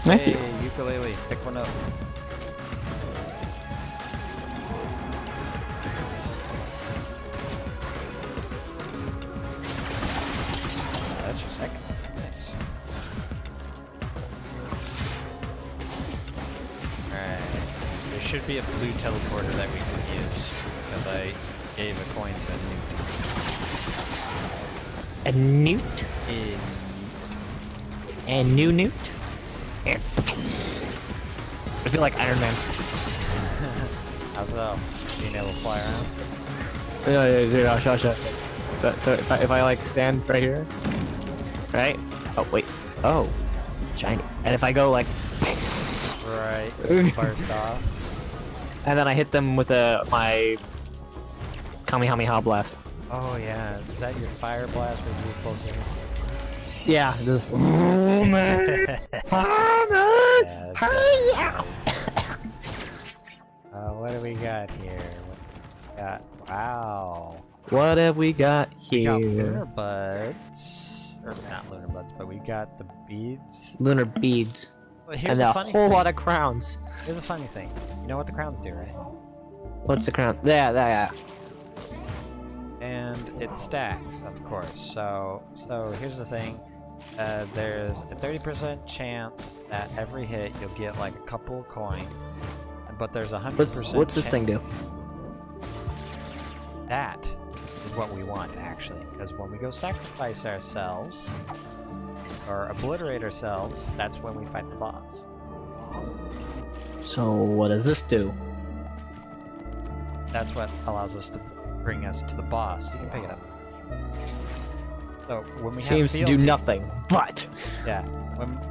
Thank you. Hey, ukulele, pick one up. So that's your second one. Thanks. Alright. There should be a blue teleporter that we can use, because I gave a coin to a newt? A new newt? Here. I feel like Iron Man. How's that? Being able to fly around? Yeah, dude, I'll shut. So if I like stand right here, right? Oh, wait. Oh, shiny. And if I go like... Right, first off. And then I hit them with my Kamehameha blast. Oh yeah, is that your fire blast with your both hands? Yeah. Oh man! Oh man! Hi! What do we got here? What we got? Wow. What have we got here? We got lunar buds, or not lunar buds, but we got the beads. Lunar beads. Well, here's and a funny whole thing. Lot of crowns. Here's a funny thing. You know what the crowns do, right? What's the crown? Yeah. And it stacks, of course. So here's the thing: there's a 30% chance that every hit you'll get like a couple coins, but there's 100%. What's this thing do? That is what we want, actually, because when we go sacrifice ourselves or obliterate ourselves, that's when we fight the boss. So what does this do? That's what allows us to. Bring us to the boss. You can pick it up. So when we seems have fealty, to do nothing, but yeah,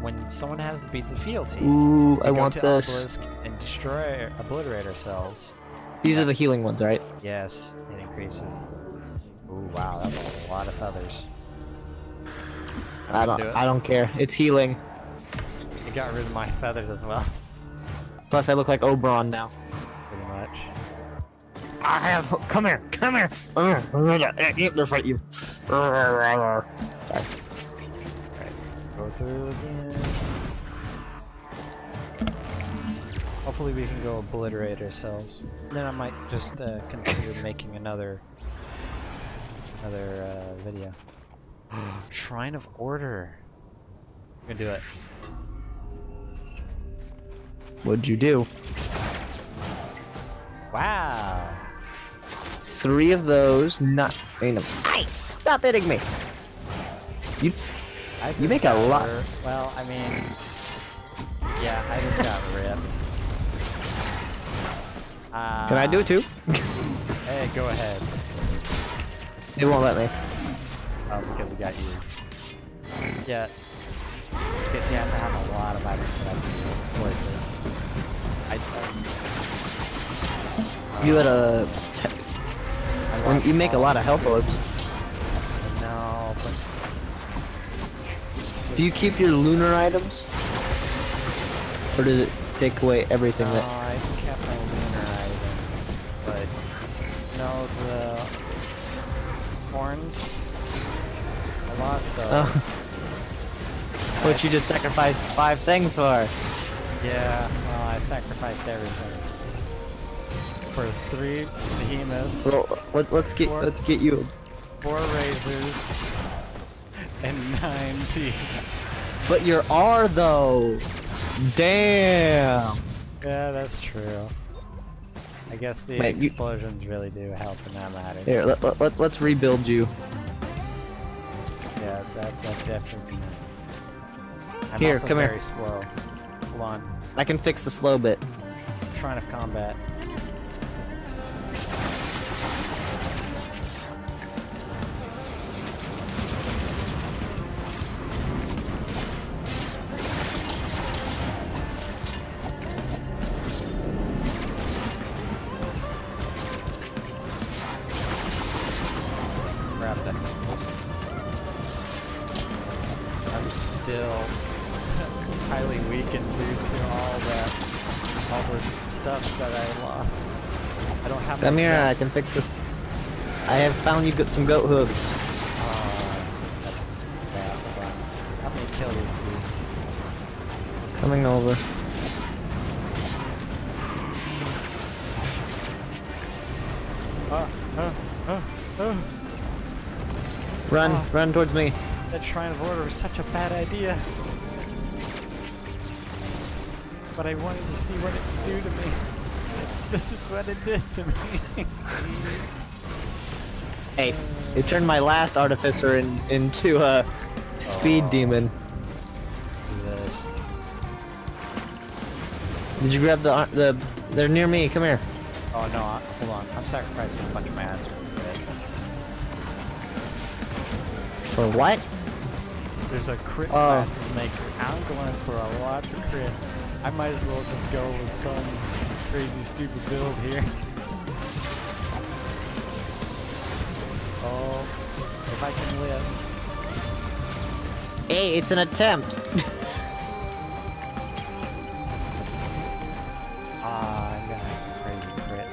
when someone has the beads of fealty, ooh, I want this and destroy, obliterate ourselves. These are the healing ones, right? Yes, it increases. Ooh, wow, that's a lot of feathers. I don't care. It's healing. It got rid of my feathers as well. Plus, I look like Oberon now. Pretty much. I have. Come here. Needler fight you. Alright, go through again. Hopefully, we can go obliterate ourselves. Then I might just consider making another video. Shrine of Order. I'm gonna do it. What'd you do? Wow. 3 of those, not random. Hey, stop hitting me! You make a lot. Well, I mean, yeah, I just got ripped. Can I do it too? Hey, go ahead. It won't let me. Oh, because we got you. Yeah. Because you have to have a lot of items that I can do. You had a. You make a lot of health orbs. No, but. Do you keep your lunar items? Or does it take away everything that. No, I kept my lunar items. But. No, the. Horns. I lost those. Oh. What you just sacrificed 5 things for? Yeah, well, I sacrificed everything. For 3 behemoths. Well, let's get you 4 raises, and 9 teeth. But your R though! Damn! Yeah, that's true. I guess the explosions really do help in that matter. Here, let's rebuild you. Yeah, that definitely matters. I'm also very slow. Hold on. I can fix the slow bit. Shrine of Combat. Come here, I can fix this. I have found you some goat hooves. Help me kill these dudes. Coming over. Run, run towards me. That Shrine of Order was such a bad idea. But I wanted to see what it would do to me. This is what it did to me. Hey, it turned my last artificer into a speed demon. This. Did you grab the? They're near me. Come here. Oh no! Hold on. I'm sacrificing a bunch of my ads. For what? There's a crit classes maker. I'm going for a lot of crit. I might as well just go with some crazy stupid build here. Oh, if I can live. Hey, it's an attempt. I'm gonna have some crazy crit.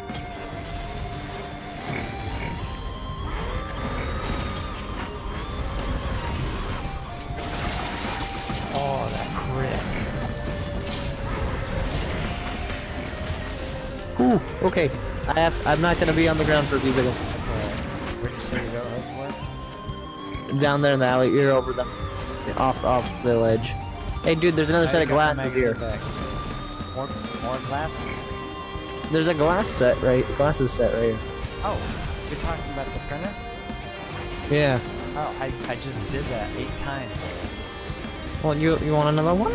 Oh, that crit. Ooh, okay. I'm not gonna be on the ground for a few seconds. Down there in the alley, you're over them. Off the ledge. Hey dude, there's another set of glasses here. More glasses? There's a glasses set right here. Oh, you're talking about the printer? Yeah. Oh, I just did that 8 times. Well, you want another one?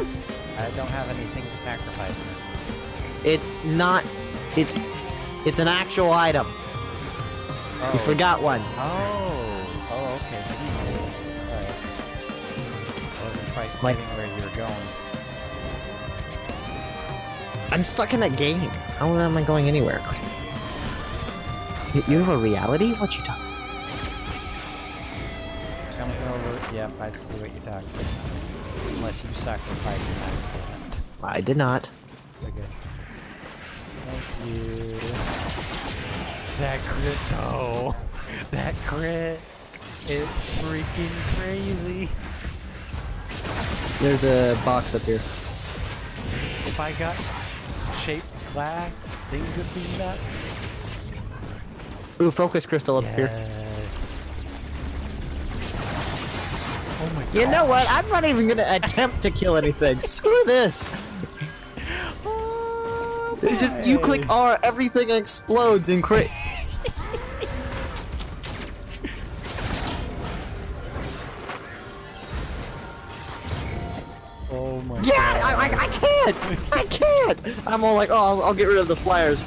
I don't have anything to sacrifice in it. It's not... It's an actual item. Oh. You forgot one. Oh, okay. Alright. I wasn't quite kidding where you were going. I'm stuck in that game. How am I going anywhere? You have a reality? What you talking about? Coming over. Yep, I see what you're talking about. Unless you sacrificed that. I did not. Okay. Thank you. That crit, oh, that crit is freaking crazy. There's a box up here. If I got shaped glass, things would be nuts. Ooh, focus crystal up here. Oh my god. You know what? I'm not even gonna attempt to kill anything. Screw this. It's just you click R, everything explodes and crits. Oh my! Yeah, I can't. I can't. I'm all like, oh, I'll get rid of the flyers.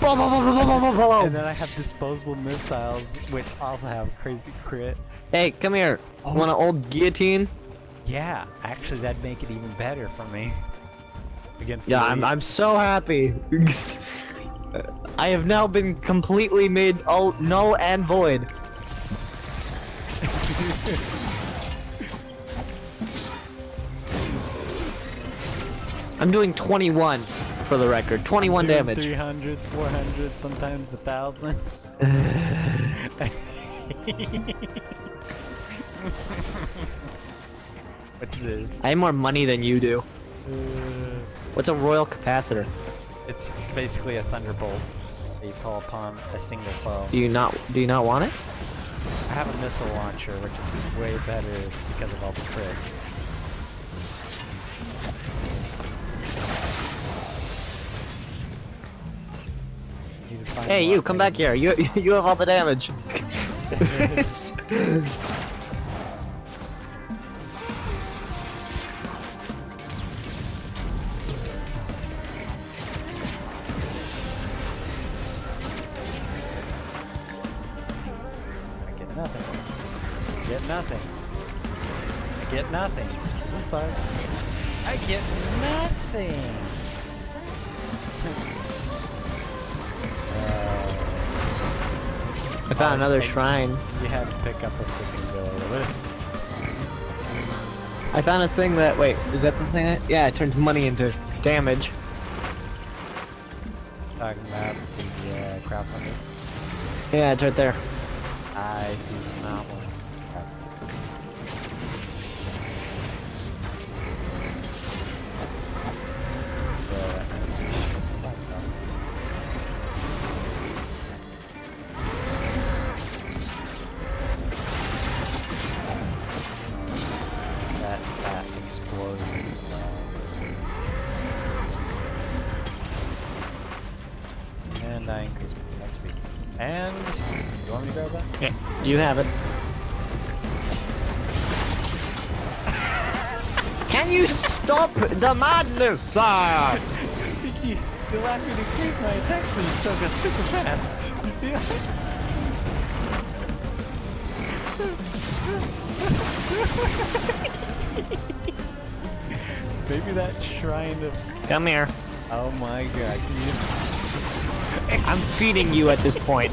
And then I have disposable missiles, which also have crazy crit. Hey, come here. Want an old guillotine? Yeah, actually, that'd make it even better for me. Yeah, I'm so happy. I have now been completely made null and void. I'm doing 21 for the record. 21 damage. 300, 400, sometimes 1,000. What's this? I have more money than you do. What's a royal capacitor? It's basically a thunderbolt that you call upon a single foe. Do you not want it? I have a missile launcher, which is way better because of all the trick. Hey, you, come back here. You have all the damage. Nothing. This sucks. I get nothing. I found another shrine. You have to pick up a freaking list. I found a thing that. Wait, is that the thing? That, yeah, it turns money into damage. Talking about the crowd funding. Yeah, it's right there. I do not want. You have it. Can you stop the madness, sire? You'll have me to increase my attack speed, so I got super fast. You see that? Maybe that shrine of... Come here. Oh my god. I'm feeding you at this point.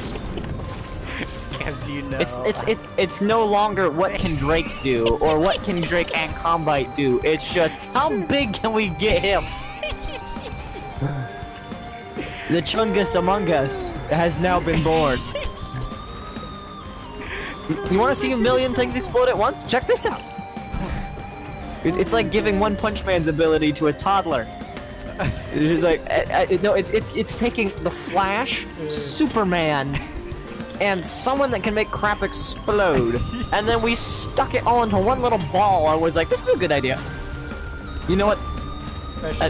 You know. It's no longer what can Drake do or what can Drake and Combyte do. It's just how big can we get him? The Chungus Among Us has now been born. You want to see a million things explode at once? Check this out. It's like giving One Punch Man's ability to a toddler. It's like no, it's taking the Flash, Superman. And someone that can make crap explode. And then we stuck it all into one little ball. I was like, this is a good idea. You know what?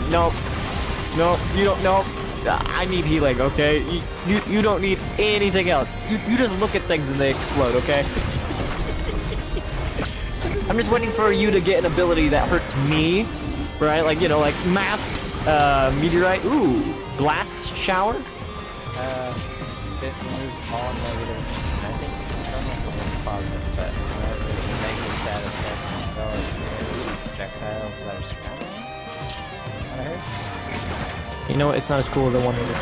No. No, you don't know. I need healing, okay? You don't need anything else. You just look at things and they explode, okay? I'm just waiting for you to get an ability that hurts me. Right? Like, you know, like mass meteorite. Ooh. Blast shower. It moves all negative. I think you can turn off the most positive, but it makes it satisfactory as well as projectiles that are surrounding it. You know what? It's not as cool as the one we looked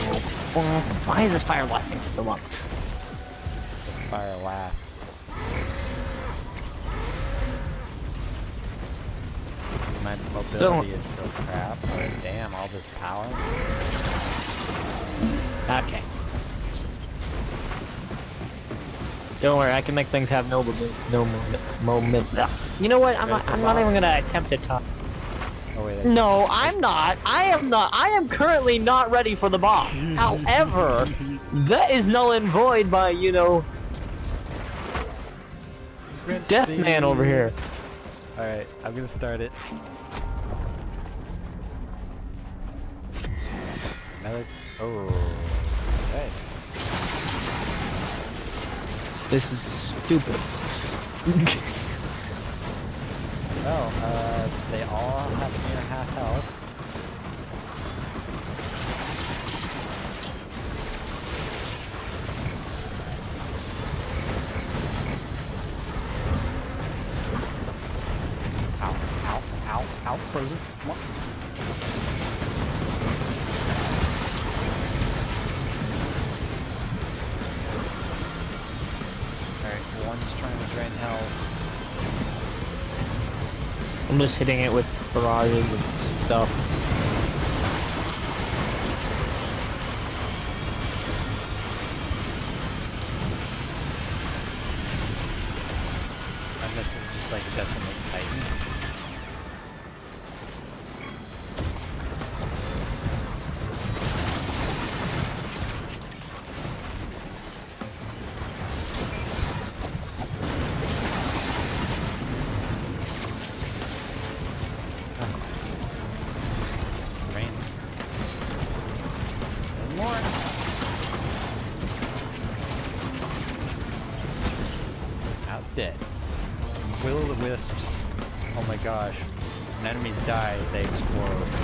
for. Why is this fire lasting for so long? Fire lasts. My mobility is still crap, but damn, all this power. Okay. Don't worry, I can make things have no moment. You know what? I'm not even gonna attempt to talk. Oh, wait, no, I'm not. I am currently not ready for the boss. However, that is null and void by Deathman over here. Alright, I'm gonna start it. Another. Oh. Okay. This is stupid. Oh, they all have near half health. Out, frozen. Come on. Alright, one's trying to drain health. I'm just hitting it with barrages and stuff. I'm missing just like it doesn't look Titans.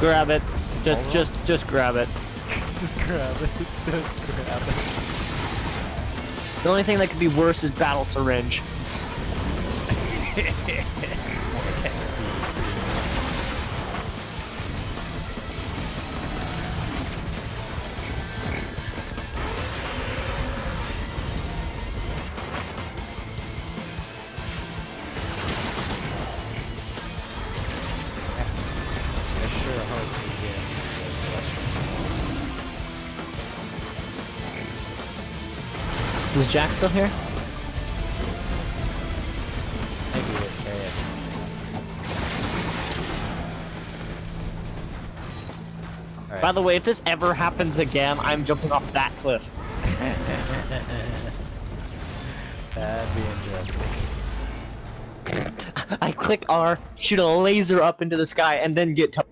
Grab it. Just grab it. Just grab it. Just grab it. The only thing that could be worse is battle syringe. Is Jack still here? Maybe it is. Right. By the way, if this ever happens again, I'm jumping off that cliff. That'd be interesting. I click R, shoot a laser up into the sky, and then get teleported.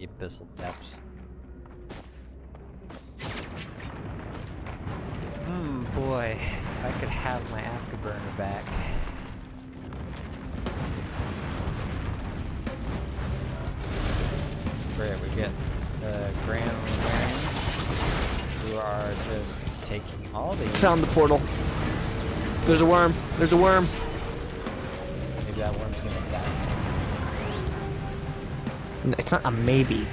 Epistle taps. Boy, if I could have my afterburner back. Great, we get the Grand Rings who are just taking all the. Found the portal. There's a worm. There's a worm. Maybe that worm's gonna die. It's not a maybe.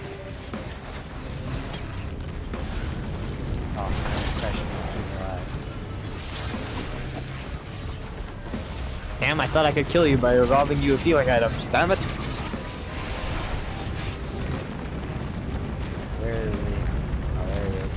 Damn, I thought I could kill you by revolving you with healing items. Damn it! Where is he? Oh, there he is.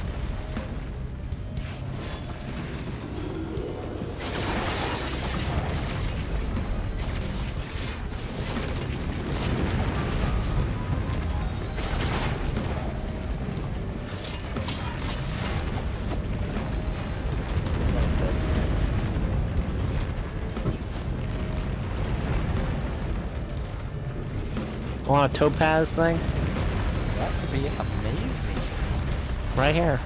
Want a topaz thing? That could be amazing. Right here.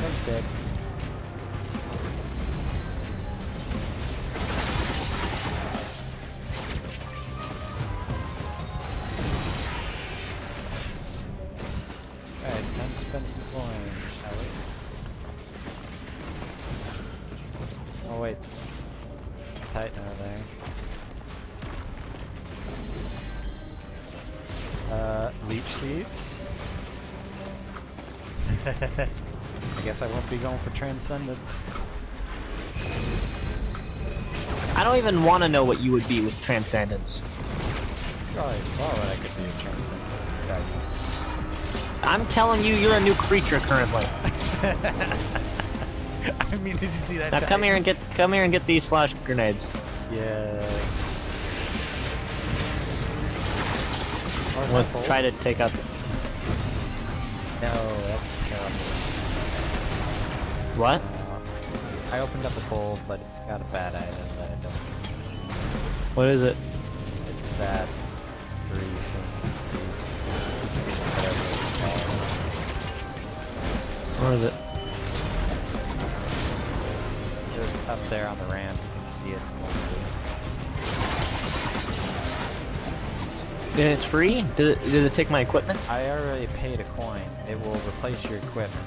That's dead. Alright, time to spend some coin, shall we? Oh wait. Titan over there. Leech seeds. I guess I won't be going for Transcendence. I don't even want to know what you would be with Transcendence. You always saw what I could be with Transcendence. I'm telling you, you're a new creature currently. I mean, did you see that? Now come here and get these flash grenades. Yeah. I'm gonna try to take out. No, that's terrible. What? I opened up a bowl, but it's got a bad item that I don't. What is it? It's that three. What is it? Up there on the ramp, you can see it's cool. And it's free? Did it take my equipment? I already paid a coin. It will replace your equipment.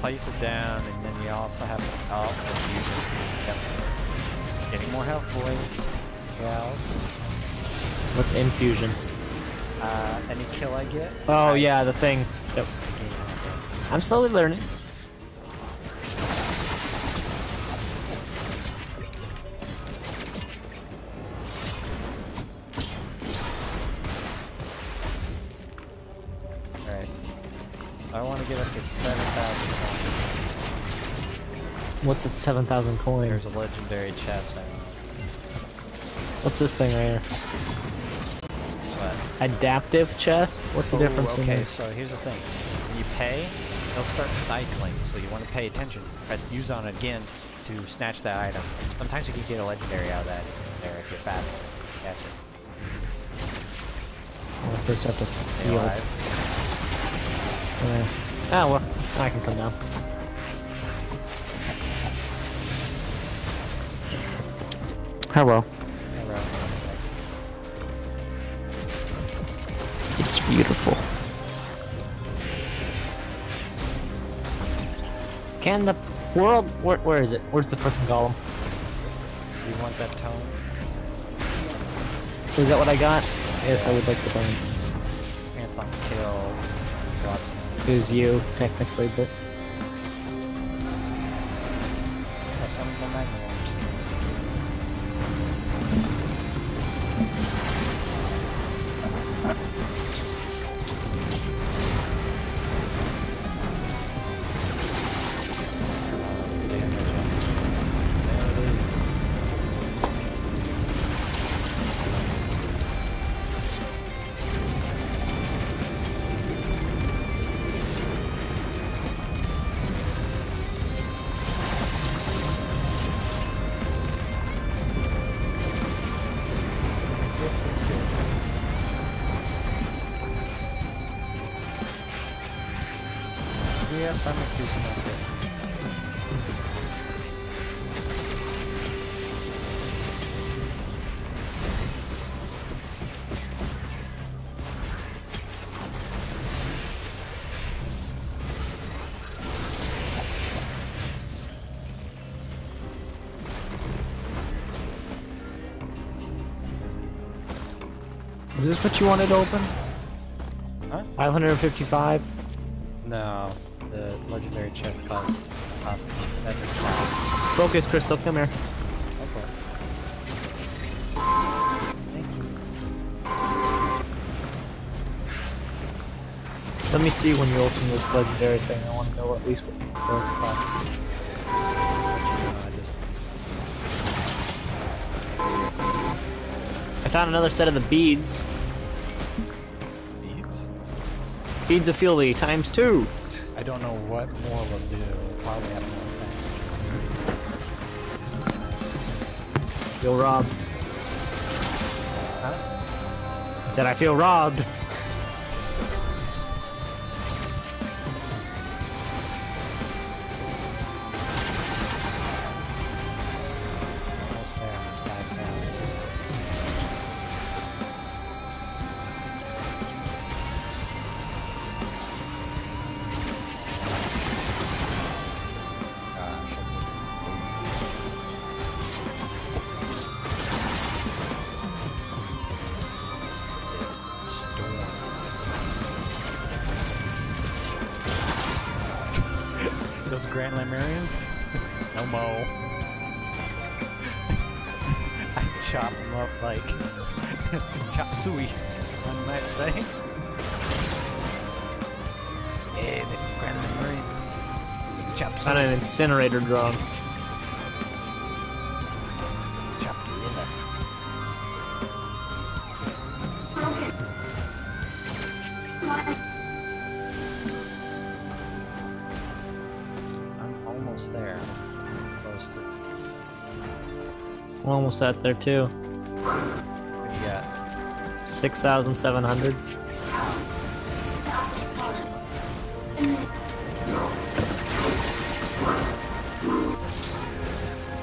Place it down, and then you also have to help. Yep. Getting more health, boys. Gals. What's infusion? Any kill I get? Oh yeah, the thing. Yep. I'm slowly learning. I want to get up to 7,000. What's a 7,000 coin? There's a legendary chest. What's this thing right here? What? Adaptive chest? What's the difference in this? Okay, so here's the thing. When you pay, it'll start cycling, so you want to pay attention. Press use on it again to snatch that item. Sometimes you can get a legendary out of that there if you're fast. Catch it. Well, first have to heal. Ah, well, I can come down. Hello. Hello. It's beautiful. Can the world... Where is it? Where's the frickin' golem? Do you want that tone? Is that what I got? Yes, I would like to burn. Pants on kill. Is you, technically, but... I summoned the Magma Is this what you wanted to open? Huh? 555? No, the legendary chest costs. Focus Crystal, come here. Okay. Thank you. Let me see when you open this legendary thing. I want to know at least what it costs. I found another set of the beads. Beads of Fealty ×2. I don't know what more we'll do. We'll probably have more things. Feel robbed. Huh? I said I feel robbed. Grand Lemurians? No mo. I chop them up like chop suey, one might say. Hey, the Grand Lemurians. Chop suey. Not an incinerator drone. Almost at there too. What do you got? 6,700.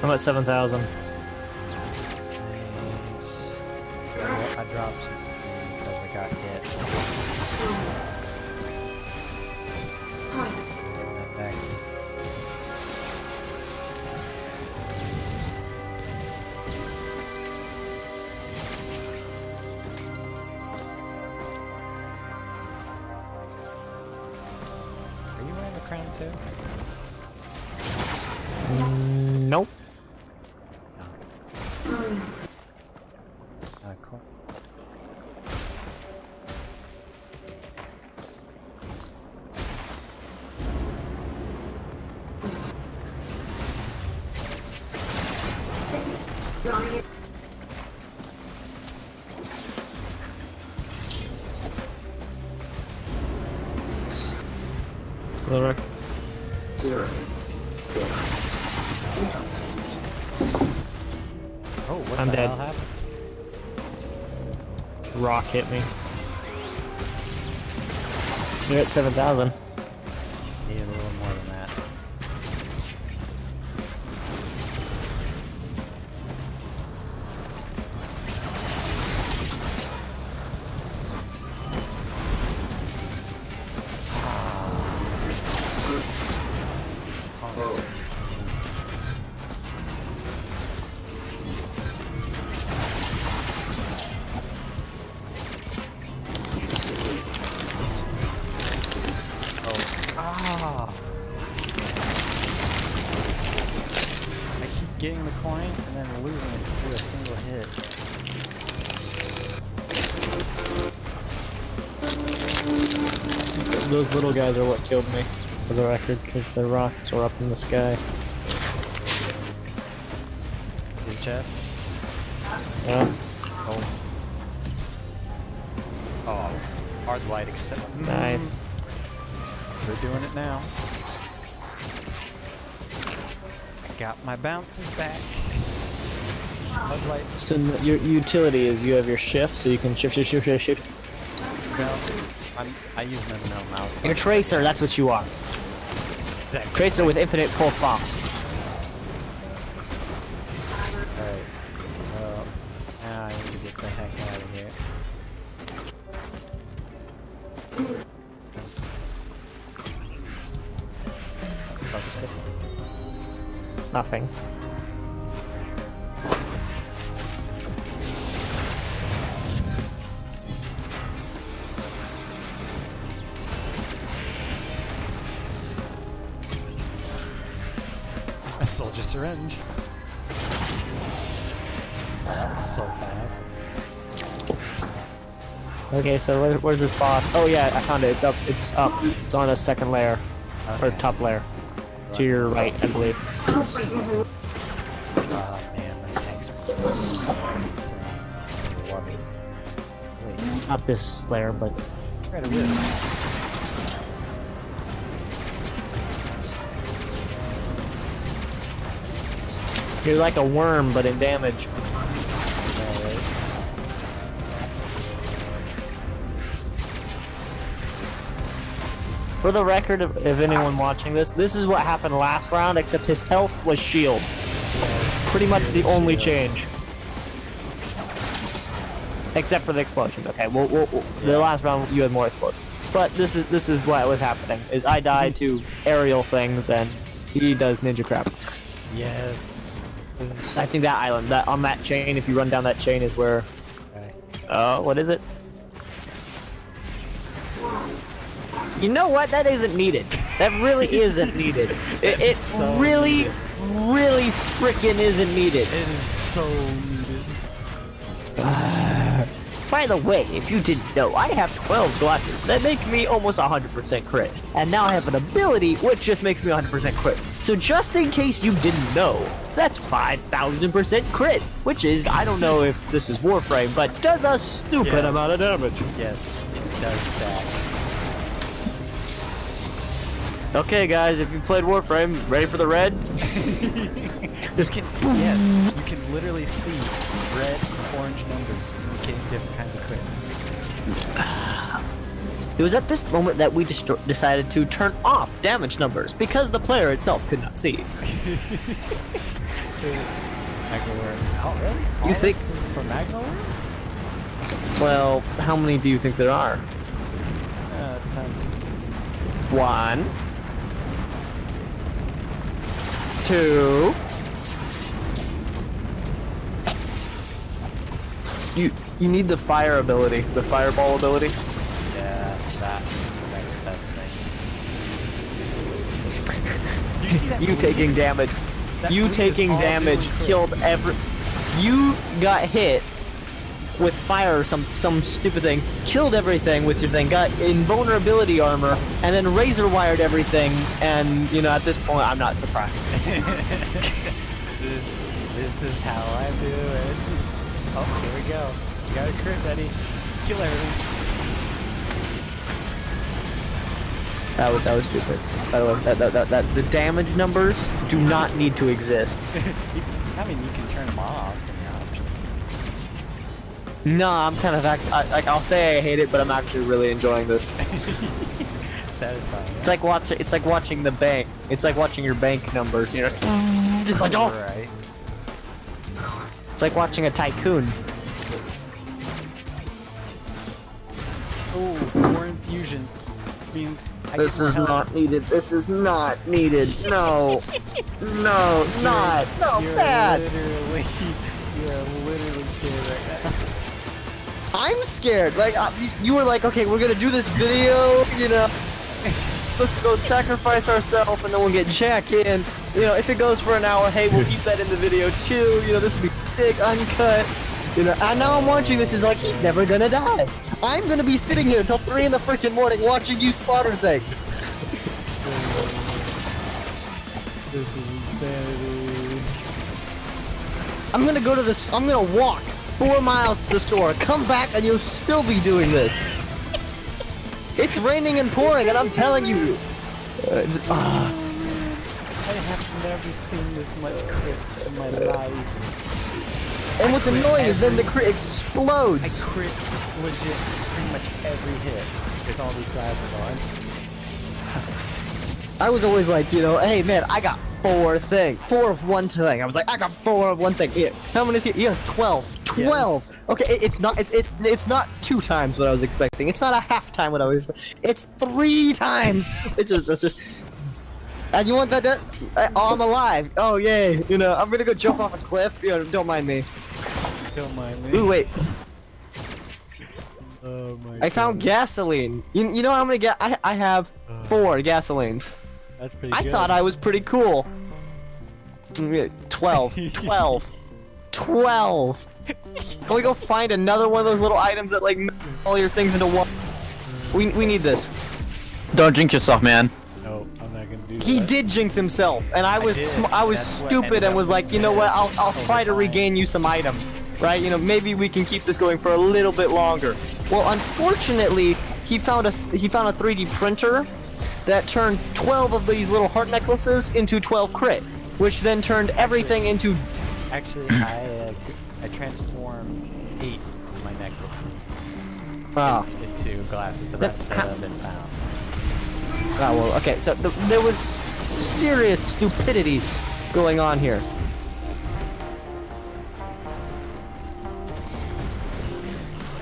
I'm at 7,000. Nice. I dropped because I got hit. Back. Nope. Cool. Hello, Rick. Oh, what I'm dead. Rock hit me. You're at 7,000. Need a little more than that. Those little guys are what killed me, for the record, because the rocks were up in the sky. Your chest? Yeah. Oh. Oh, hard light except. Nice. We're doing it now. I got my bounces back. Hard light. So your utility is you have your shift, so you can shift. No. I use them in my mouth. You're Tracer, that's what you are. Exactly. Tracer with infinite pulse bombs. Alright. Well, now I need to get the heck out of here. Focus Crystal. Nothing. Syringe. Oh, that was so fast. Okay, so where's this boss? Oh yeah, I found it. It's up. It's up. It's on the second layer, okay. Or top layer, right. To your right, I believe. Oh man, my tanks are up this layer, but. Try to risk. You're like a worm, but in damage. For the record, if anyone watching this, this is what happened last round, except his health was shield. Pretty much the only change. Except for the explosions. Okay, the last round you had more explosions. But this is what was happening, is I died to aerial things, and he does ninja crap. Yes. I think that island, that on that chain, if you run down that chain, is where. Okay. What is it? You know what? That isn't needed. That really isn't needed. It so really, needed. Really freaking isn't needed. It is so needed. By the way, if you didn't know, I have 12 glasses that make me almost 100% crit. And now I have an ability which just makes me 100% crit. So just in case you didn't know, that's 5,000% crit, which is, I don't know if this is Warframe, but does a stupid amount of damage. Yes, it does that. Okay guys, if you played Warframe, ready for the red? Yes, you can literally see red and orange numbers. Different kind of crit. It was at this moment that we decided to turn off damage numbers because the player itself could not see. Oh, really? You think for Magnolia? Well, how many do you think there are? Depends. 1, 2. You need the fire ability, the fireball ability. Yeah, that's the next best thing. Do you see that you taking damage. You taking damage killed every. You got hit with fire or some stupid thing, killed everything with your thing, got invulnerability armor, and then razor wired everything. And you know, at this point, I'm not surprised. This is how I do it. Oh, here we go. You got a crit ready. Kill everything. That was stupid. By the way, that the damage numbers do not need to exist. I mean, you can turn them off. No, I'm kind of like I'll say I hate it, but I'm actually really enjoying this. Satisfying. Yeah. It's like watching the bank. It's like watching your bank numbers. You know, just like oh. Right. It's like watching a tycoon. Oh, more infusion means. This is not needed. This is not needed. No, no, not no bad. You're literally scared right now. I'm scared. Like you were like, okay, we're gonna do this video, you know. Let's go sacrifice ourselves, and then we'll get Jack in. You know, if it goes for an hour, hey, we'll keep that in the video too. You know, this will be big, uncut. You know, and now I'm watching this. Is like he's never gonna die. I'm gonna be sitting here until 3 in the freaking morning watching you slaughter things. This is insanity. I'm gonna go to this. I'm gonna walk 4 miles to the store, come back, and you'll still be doing this. It's raining and pouring, and I'm telling you. I have never seen this much crit in my life. And what's annoying is then the crit explodes. I crit legit pretty much every hit with all these drivers on. I was always like, you know, hey man, I got 4 of 1 thing. I was like, I got 4 of 1 thing. Yeah. How many is he? He has 12. 12. Yes. Okay, it's not 2 times what I was expecting. It's not a half time what I was. It's 3 times. It's just. And you want that? Oh, I'm alive. Oh yay! You know, I'm gonna go jump off a cliff. You know, don't mind me. Don't mind me. Ooh wait. Oh my. I found gasoline. You know how many I have 4 gasolines. That's pretty good. I thought I was pretty cool. 12. Can we go find another one of those little items that like all your things into one? We need this. Don't jinx yourself, man. No, I'm not gonna do that. He did jinx himself, and I was stupid and was like, you know what? I'll try to regain you some item, right? You know, maybe we can keep this going for a little bit longer. Well, unfortunately, he found a 3D printer that turned 12 of these little heart necklaces into 12 crit, which then turned everything into... Actually, I transformed 8 of my necklaces into glasses. The rest have been found. Oh, well, okay, so there was serious stupidity going on here.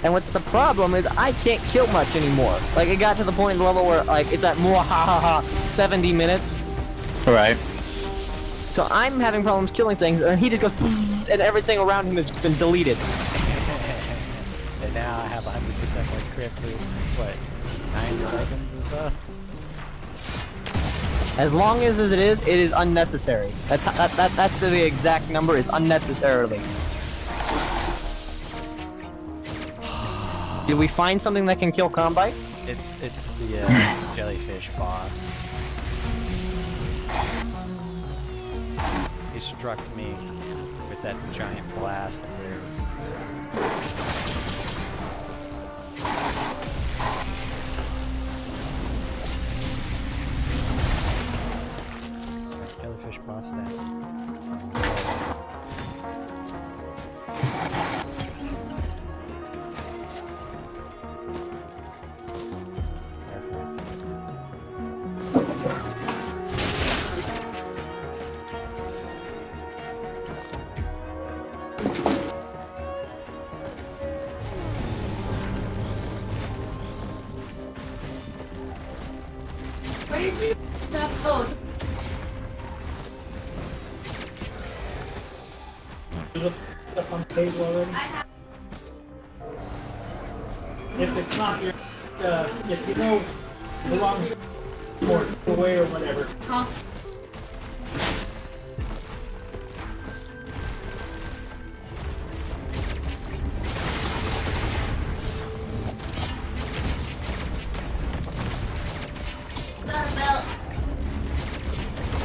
And what's the problem is I can't kill much anymore. Like it got to the point in the level where like it's at more 70 minutes. All right. So I'm having problems killing things, and he just goes, and everything around him has been deleted. And now I have 100% like crit for what 9 seconds or so. As long as it is unnecessary. That's the exact number is unnecessarily. Did we find something that can kill Combyte? It's the jellyfish boss. He struck me with that giant blast of his. Jellyfish boss down. If it's not your, if you know it belongs or away or whatever. Huh?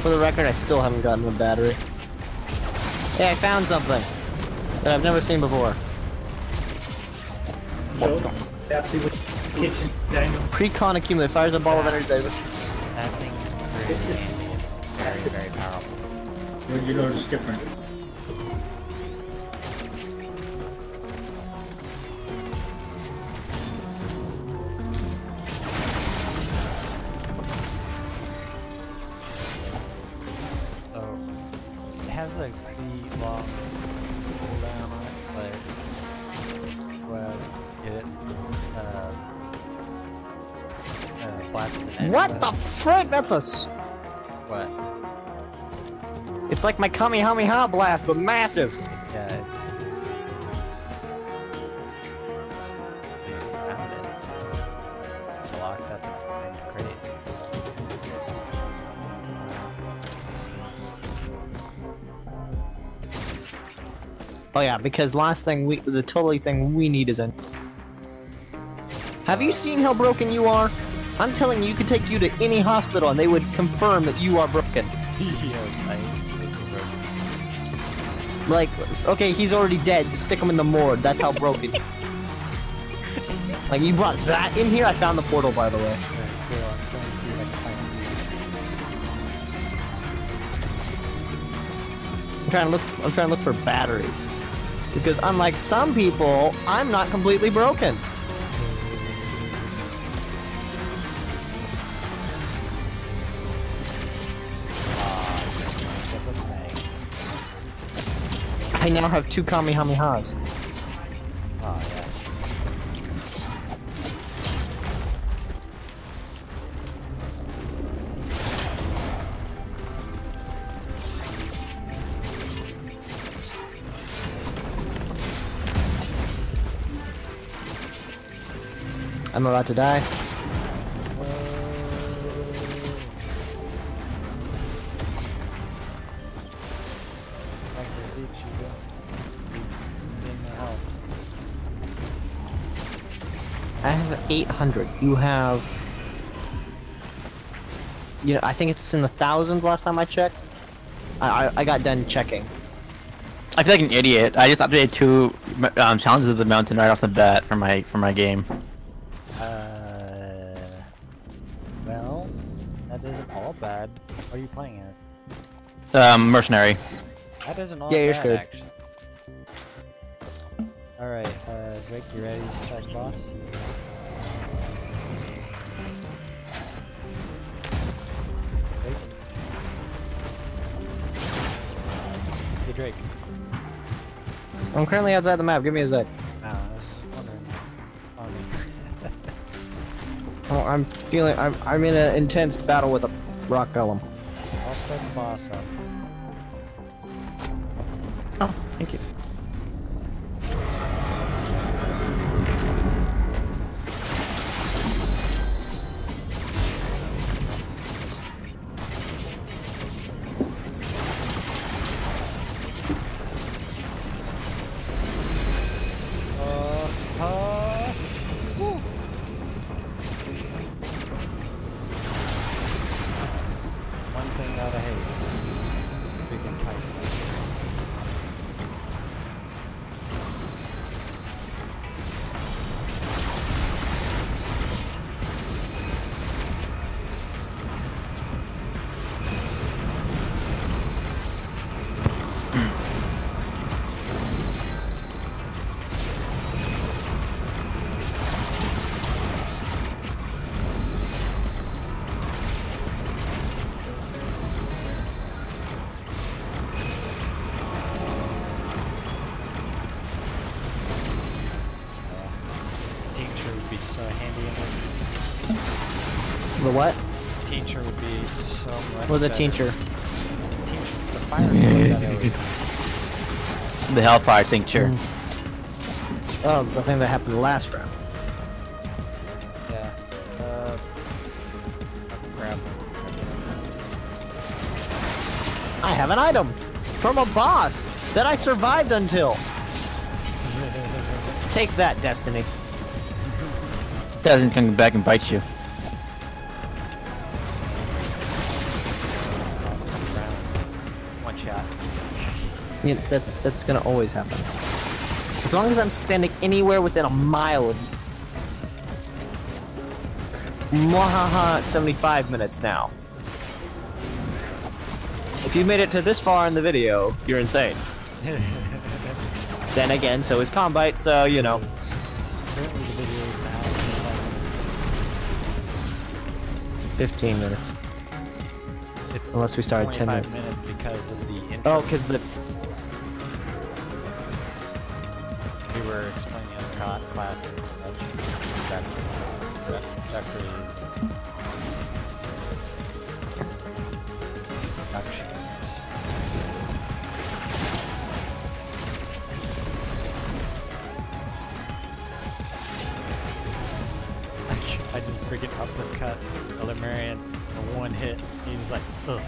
For the record, I still haven't gotten the battery. Hey, I found something that I've never seen before. So, Precon accumulator fires a ball of energy. That thing is very, very powerful. What you notice different? Oh, it has like pretty long cooldown on it, but well, get it. What the frick? That's a. What? It's like my Kamehameha blast, but massive. Yeah, it's. Dude, found it. It's locked up in the crate. Oh yeah, because last thing the totally thing we need is a. Have you seen how broken you are? I'm telling you, you could take you to any hospital and they would confirm that you are broken. Yeah, like, okay, he's already dead. Just stick him in the morgue. That's how broken. Like, you brought that in here? I found the portal, by the way. I'm trying to look for batteries. Because unlike some people, I'm not completely broken. I now have 2 Kamehamehas. Oh, yes. I'm about to die. I have 800. You have... You know, I think it's in the thousands last time I checked. I got done checking. I feel like an idiot. I just updated 2 Challenges of the Mountain right off the bat for my game. Well, that isn't all bad. What are you playing as? Mercenary. That isn't all bad, screwed. Actually. Alright, Drake, you ready to strike the boss? Drake? Hey, Drake. I'm currently outside the map, give me a sec. Oh, I was wondering. Oh, okay. Oh, I'm in an intense battle with a rock golem. I'll start the boss up. Oh, thank you. With a tincture. The Hellfire Tincture. Mm. Oh, the thing that happened the last round. Yeah. Grab. I have an item from a boss that I survived until. Take that, Destiny. Doesn't come back and bite you. You know, that's gonna always happen. As long as I'm standing anywhere within a mile of you. Mwahaha, 75 minutes now. If you made it to this far in the video, you're insane. Then again, so is Combyte, so you know. Apparently the video is now 15 minutes. It's unless we started 10 minutes. Because of the intro. Oh, because the... We were explaining the class and Reductions. I just freaking uppercut Elamarian in one hit. He's just like, ugh.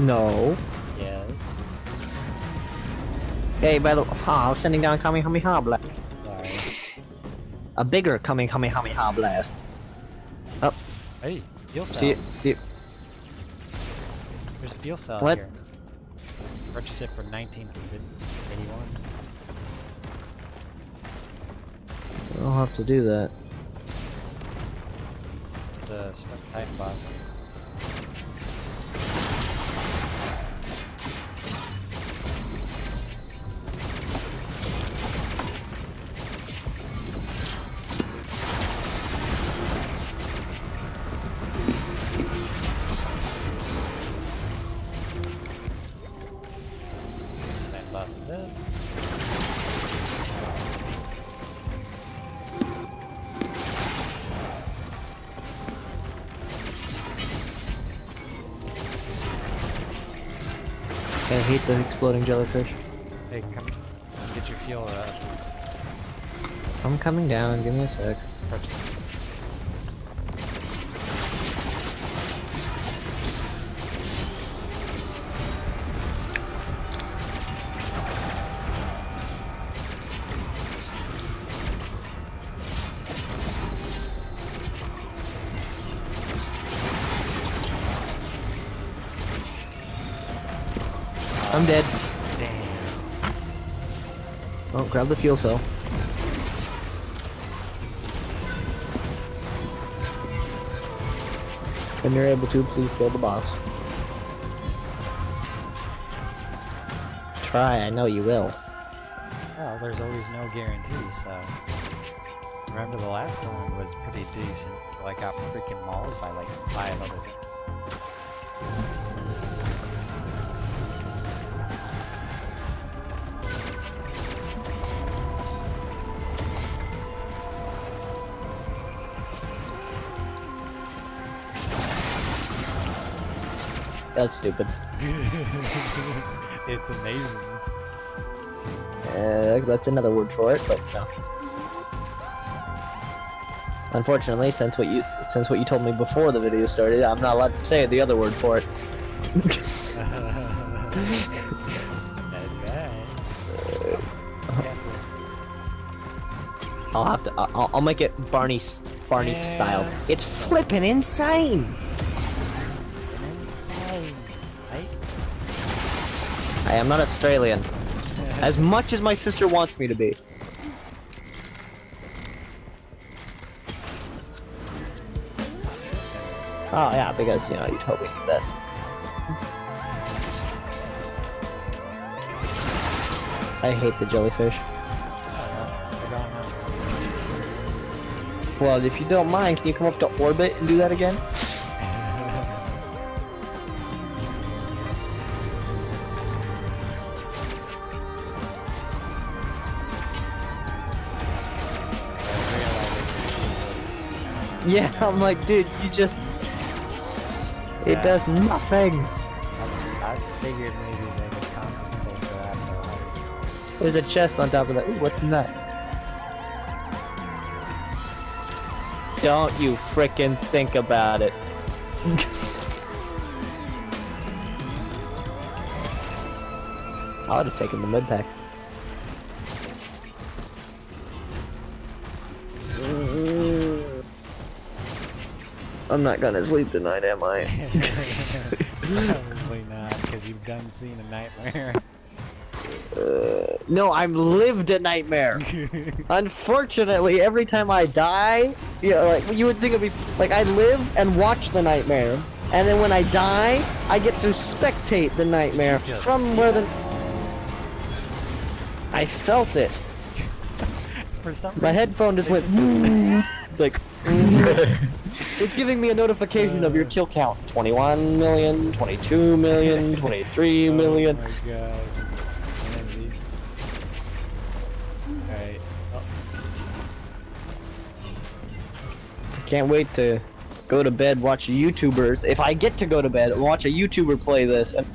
No. Yes. Hey, by the way, I was sending down a Kamehameha blast. Sorry. A bigger Kamehameha blast. Oh. Hey, deal cells. See it. There's a deal cell what? Here. Purchase it for 1981. I'll have to do that. The stuff type boss. I hate the exploding jellyfish. Hey, come get your fuel up. I'm coming down, give me a sec. Purchase. I'm dead. Damn. Oh, grab the fuel cell. When you're able to, please kill the boss. Try, I know you will. Well, there's always no guarantee, so... Remember the last one was pretty decent, till I got freaking mauled by like 5 other people. That's stupid. It's amazing. That's another word for it, but no. Unfortunately, since what you told me before the video started, I'm not allowed to say the other word for it. That's right. I'll have to. I'll make it Barney yeah, style. It's flippin' insane. I am not Australian. As much as my sister wants me to be. Oh yeah, because, you know, you told me that. I hate the jellyfish. Well, if you don't mind, can you come up to orbit and do that again? Yeah, I'm like, dude, you just... It does nothing! I figured maybe they would compensate for that though. There's a chest on top of that. Ooh, what's in that? Don't you frickin' think about it. I would have taken the mid pack. I'm not gonna sleep tonight, am I? Probably not, because you've done seen a nightmare. No, I've lived a nightmare. Unfortunately, every time I die, you know, like you would think it'd be like I live and watch the nightmare, and then when I die, I get to spectate the nightmare from where the. I felt it. For some reason, my headphone just went. It's like. It's giving me a notification of your kill count: 21 million, 22 million, 23 million. Oh my god. Can't wait to go to bed, watch YouTubers. If I get to go to bed, watch a YouTuber play this. And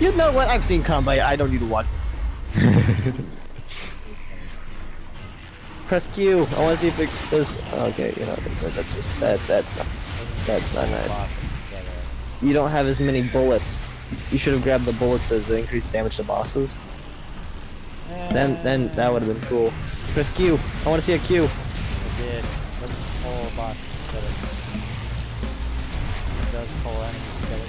you know what? I've seen Combyte. I don't need to watch. Press Q. I want to see if it does. Okay, you know that's just that. That's not nice. You don't have as many bullets. You should have grabbed the bullets as they increase damage to bosses. Then that would have been cool. Press Q. I want to see a Q. I did. Pull boss together. It does pull enemies together.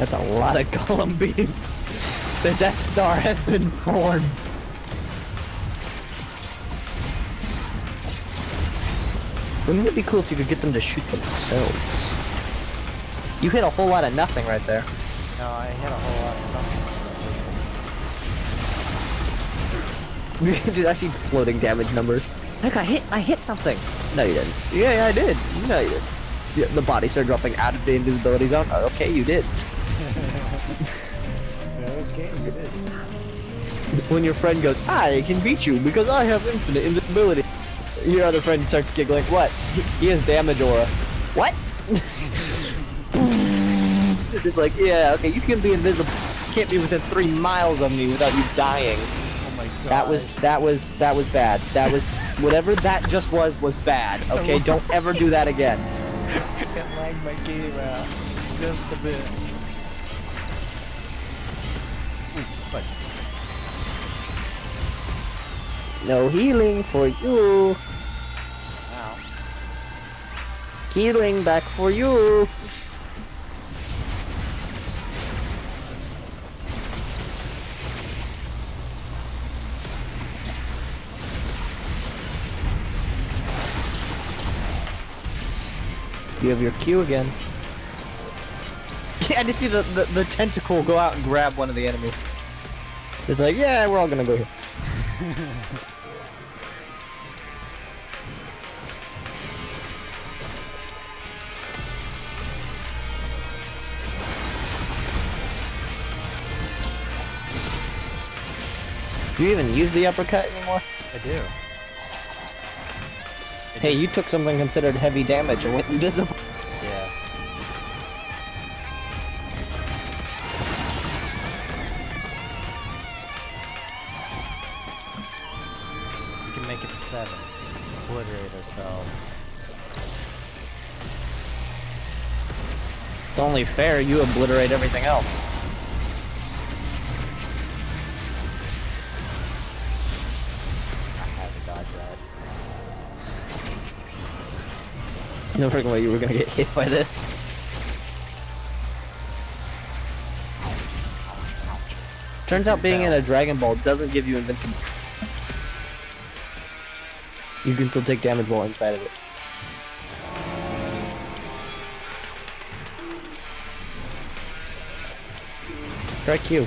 That's a lot of golem beams. The Death Star has been formed. Wouldn't it be cool if you could get them to shoot themselves? You hit a whole lot of nothing right there. No, I hit a whole lot of something. Dude, I see floating damage numbers. Like I hit something. No, you didn't. Yeah, I did. No, you did. Yeah, the bodies are dropping out of the invisibility zone. Oh, okay, you did. Okay, you did. When your friend goes, I can beat you because I have infinite invisibility. Your other friend starts giggling. What? He has damage aura. What? It's like, yeah, okay, you can be invisible. You can't be within 3 miles of me without you dying. God. That was bad. That was whatever that just was bad. Okay, don't ever do that again. It lagged my game out just a bit. No healing for you. Ow. Healing back for you. You have your Q again. Yeah, I just see the tentacle go out and grab one of the enemies. It's like, yeah, we're all gonna go here. Do you even use the uppercut anymore? I do. Hey, you took something considered heavy damage and went invisible. Yeah. We can make it 7. Obliterate ourselves. It's only fair you obliterate everything else. No freaking way you were gonna get hit by this. Turns out being in a Dragon Ball doesn't give you invincibility. You can still take damage while inside of it. Try Q.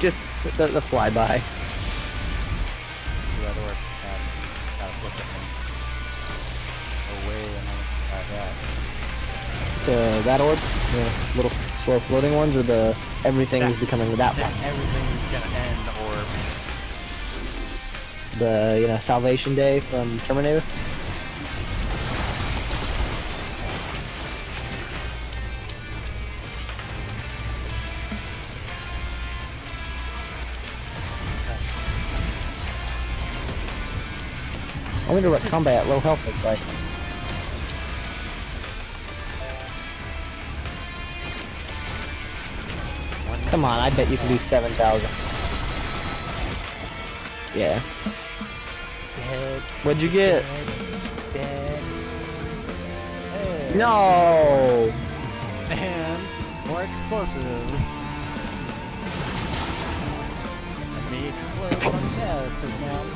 Just the flyby. That orb? Yeah, little slow floating ones, or the everything is becoming that one? Everything is gonna end, or the Salvation Day from Terminator. I wonder what combat at low health looks like. Come on, I bet you can do 7,000. Yeah. What'd you get? No! And more explosives. Let me explode one death, because now I'm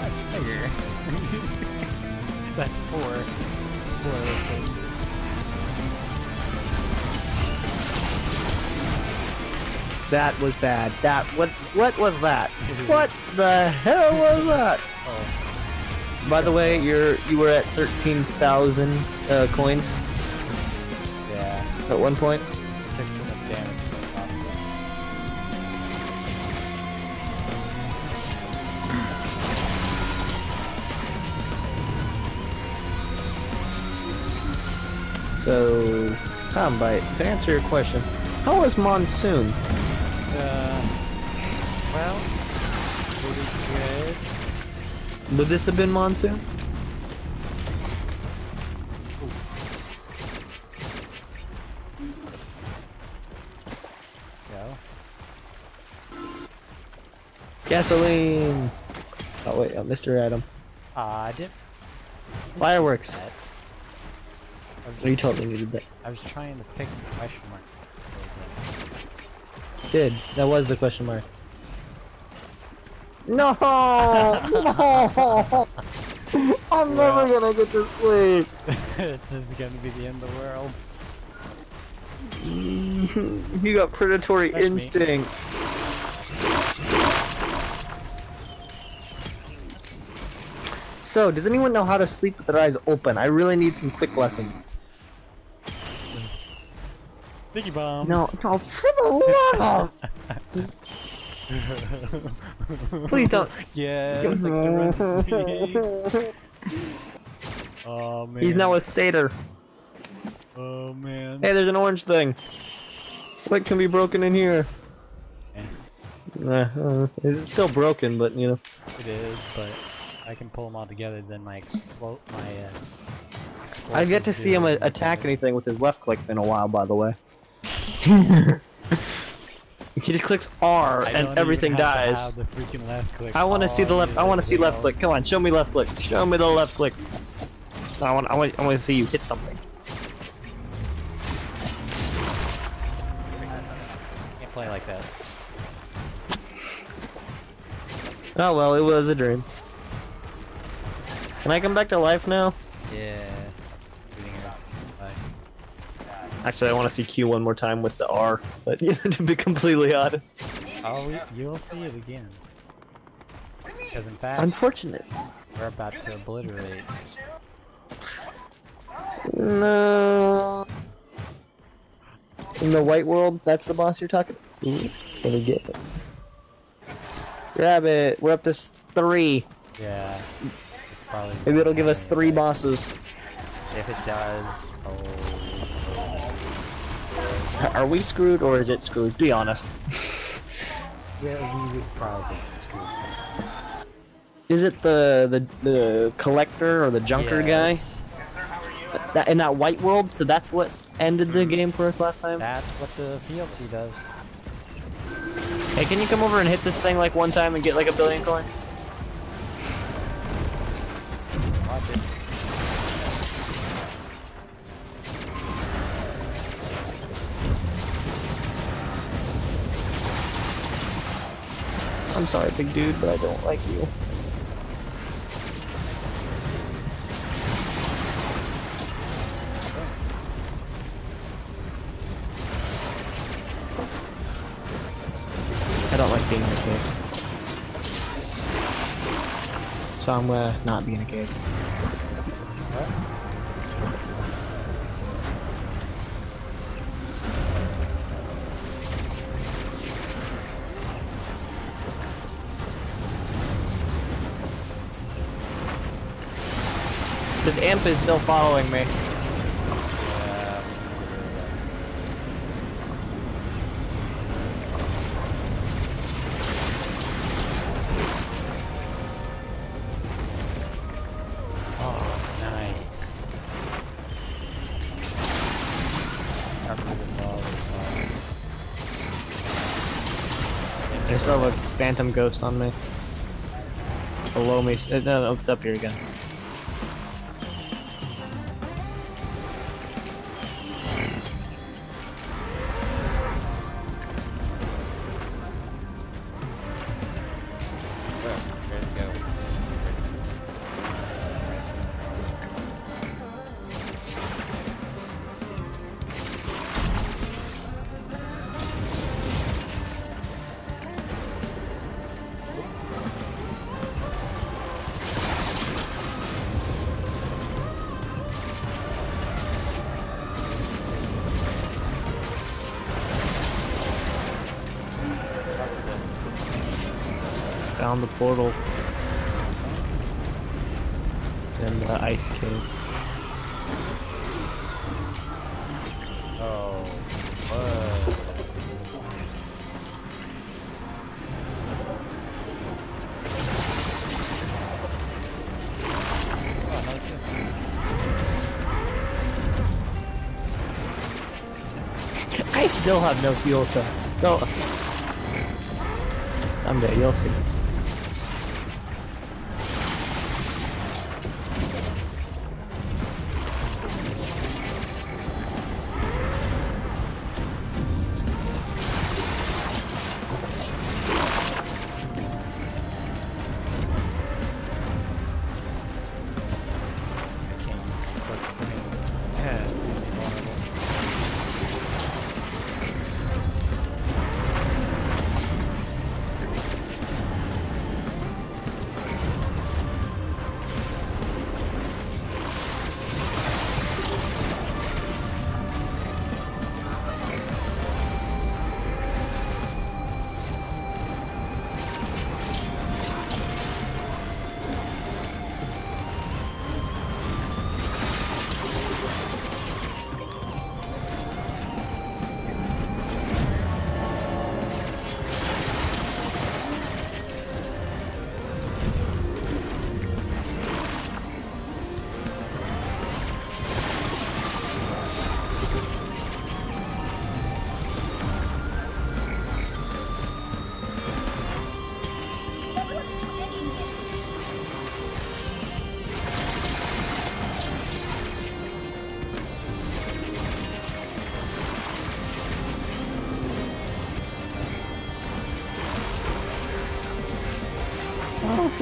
much bigger. That's four of those things. That was bad. What was that? What the hell was that? Oh. By the way, you were at 13,000 coins. Yeah. At one point. It took too much damage, so it's possible. So, Combyte, to answer your question, how was Monsoon? Well, pretty good. Would this have been Monsoon? No. Gasoline! Oh wait, Mr. Adam. Dip. Fireworks. So you totally needed that. I was trying to pick the question mark. Did. That was the question mark. No! No! I'm never gonna get to sleep! This is gonna be the end of the world. You got predatory instinct. So, does anyone know how to sleep with their eyes open? I really need some quick lessons. Biggie bombs. No, for the love of... Please don't. Yeah, that's a good recipe. Oh, man. He's now a satyr. Oh, man. Hey, there's an orange thing. What can be broken in here? It's still broken, but, you know. It is, but I can pull them all together, then my... I get to see him attack anything with his left click in a while, by the way. He just clicks R and everything dies. I want to see the left. I want to see left click. Come on, show me left click. Show me the left click. I want to see you hit something. Can't play like that. Oh well, it was a dream. Can I come back to life now? Yeah. Actually, I want to see Q one more time with the R, but to be completely honest. Oh, you'll see it again. Because in fact, unfortunate. We're about to obliterate. No. In the white world, that's the boss you're talking. Let me get it. Grab it. We're up to 3. Yeah. Maybe it'll give us 3 bosses. If it does, Are we screwed or is it screwed? Be honest. Yeah, we would probably be screwed. Is it the collector or the junker guy? That in that white world, so that's what ended the game for us last time? That's what the fealty does. Hey, can you come over and hit this thing like one time and get like a billion coin? Watch it. I'm sorry, big dude, but I don't like you. I don't like being in a cave. So I'm gonna not be in a cave. This imp is still following me. Phantom ghost on me. Below me. No, it's up here again. Found the portal and the ice cave. Oh, what? I still have no fuel cell. So I'm there, you'll see.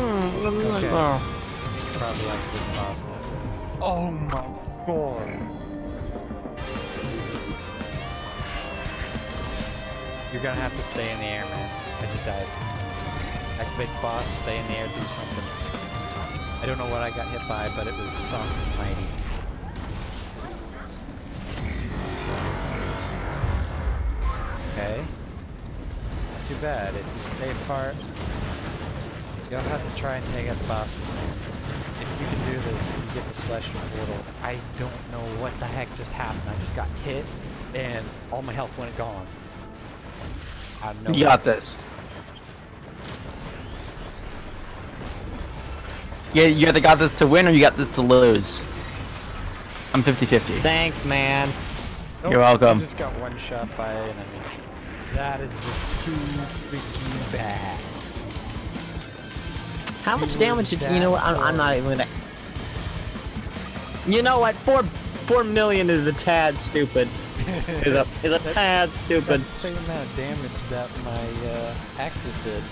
Okay. Oh. Probably like this possible. Oh my god! You're gonna have to stay in the air, man. I just died. Activate boss, stay in the air, do something. I don't know what I got hit by, but it was something mighty. Okay. Not too bad. It just stayed apart. You'll have to try and take out the bosses, man. If you can do this, you get the slash portal. I don't know what the heck just happened. I just got hit, and all my health went gone. I know. You got this. Yeah, you either got this to win or you got this to lose. I'm 50-50. Thanks, man. Nope, you're welcome. I just got one shot by an enemy. That is just too freaking bad. How much damage did you know what? I'm not even gonna. You know what? 4 million is a tad stupid. is a tad stupid. That's the same amount of damage that my Acrid did.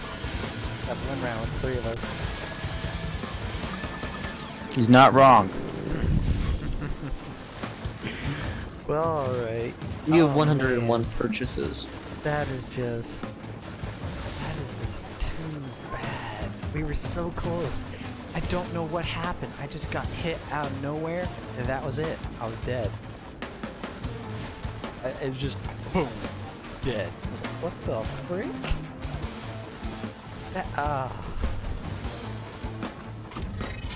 That one round with 3 of us. He's not wrong. Well, all right. You have 101 man. Purchases. That is just. We were so close. I don't know what happened. I just got hit out of nowhere, and that was it. I was dead. It was just boom, dead. What the freak? That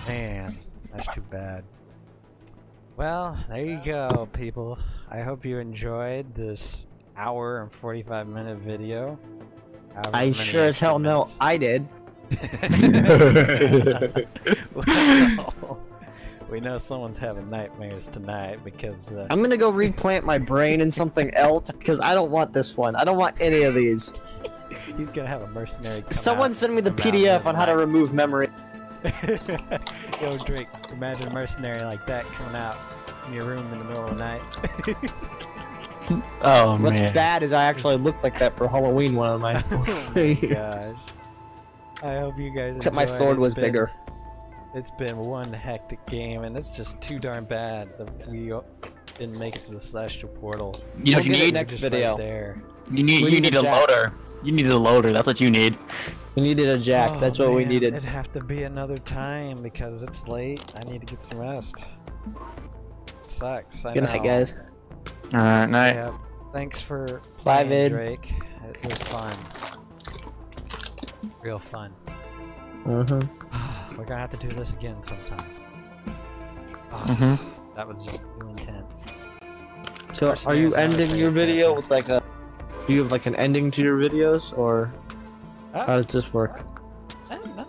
man, that's too bad. Well, there you go, people. I hope you enjoyed this hour and 45-minute video. I sure as hell know I did. Well, we know someone's having nightmares tonight because I'm gonna go replant my brain in something else because I don't want this one. I don't want any of these. He's gonna have a mercenary. Someone send me the PDF on how to remove memory. Yo, Drake, imagine a mercenary like that coming out in your room in the middle of the night. Oh, man. What's bad is I actually looked like that for Halloween one of my. Oh my gosh. I hope you guys except enjoy. My sword it's was been, bigger. It's been one hectic game, and it's just too darn bad that we didn't make it to the celestial portal. You know what you need? Next video. Right there. You need a loader. You needed a loader. That's what you need. We needed a Jack. Oh, that's what man, we needed. It'd have to be another time because it's late. I need to get some rest. It sucks. I Good know. Night, guys. Alright, night. Yeah, thanks for playing, Drake. It was fun. Real fun. We're gonna have to do this again sometime. That was just intense. So, are you ending your video with like a? Do you have like an ending to your videos, or how does this work? I don't know.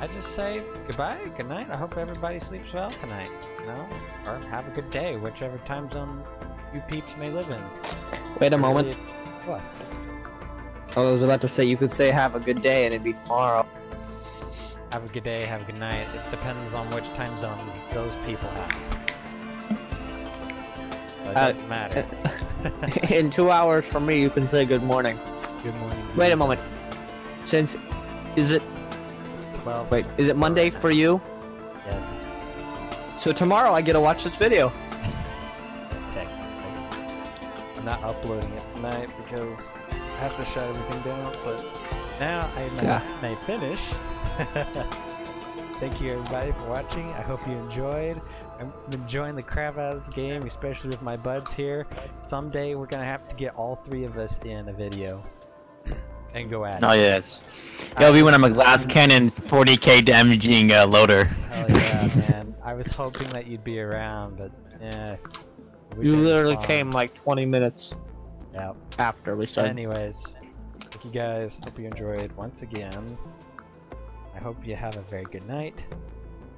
I just say goodbye, good night. I hope everybody sleeps well tonight. You know, or have a good day, whichever time zone you peeps may live in. Wait a moment. What? I was about to say, you could say have a good day and it'd be tomorrow. Have a good day, have a good night. It depends on which time zones those people have. So it doesn't matter. In 2 hours from me, you can say good morning. Good morning. Wait a moment. Since, is it... Well, wait, is it Monday for you? Yes. So tomorrow I get to watch this video. Technically. I'm not uploading it tonight because... I have to shut everything down, but now I may finish. Thank you everybody for watching. I hope you enjoyed. I'm enjoying the crap out of this game, especially with my buds here. Someday we're gonna have to get all three of us in a video and go at it. Oh yes, it'll be when I'm a glass cannon 40k damaging loader. Hell yeah, man! I was hoping that you'd be around, but yeah. You literally came like 20 minutes. Yeah. After we start. Anyways, thank you guys. Hope you enjoyed once again. I hope you have a very good night,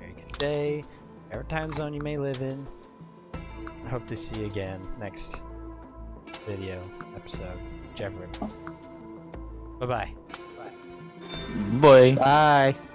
very good day, whatever time zone you may live in. I hope to see you again next video, episode, whichever. Bye-bye. Bye. Bye. Bye.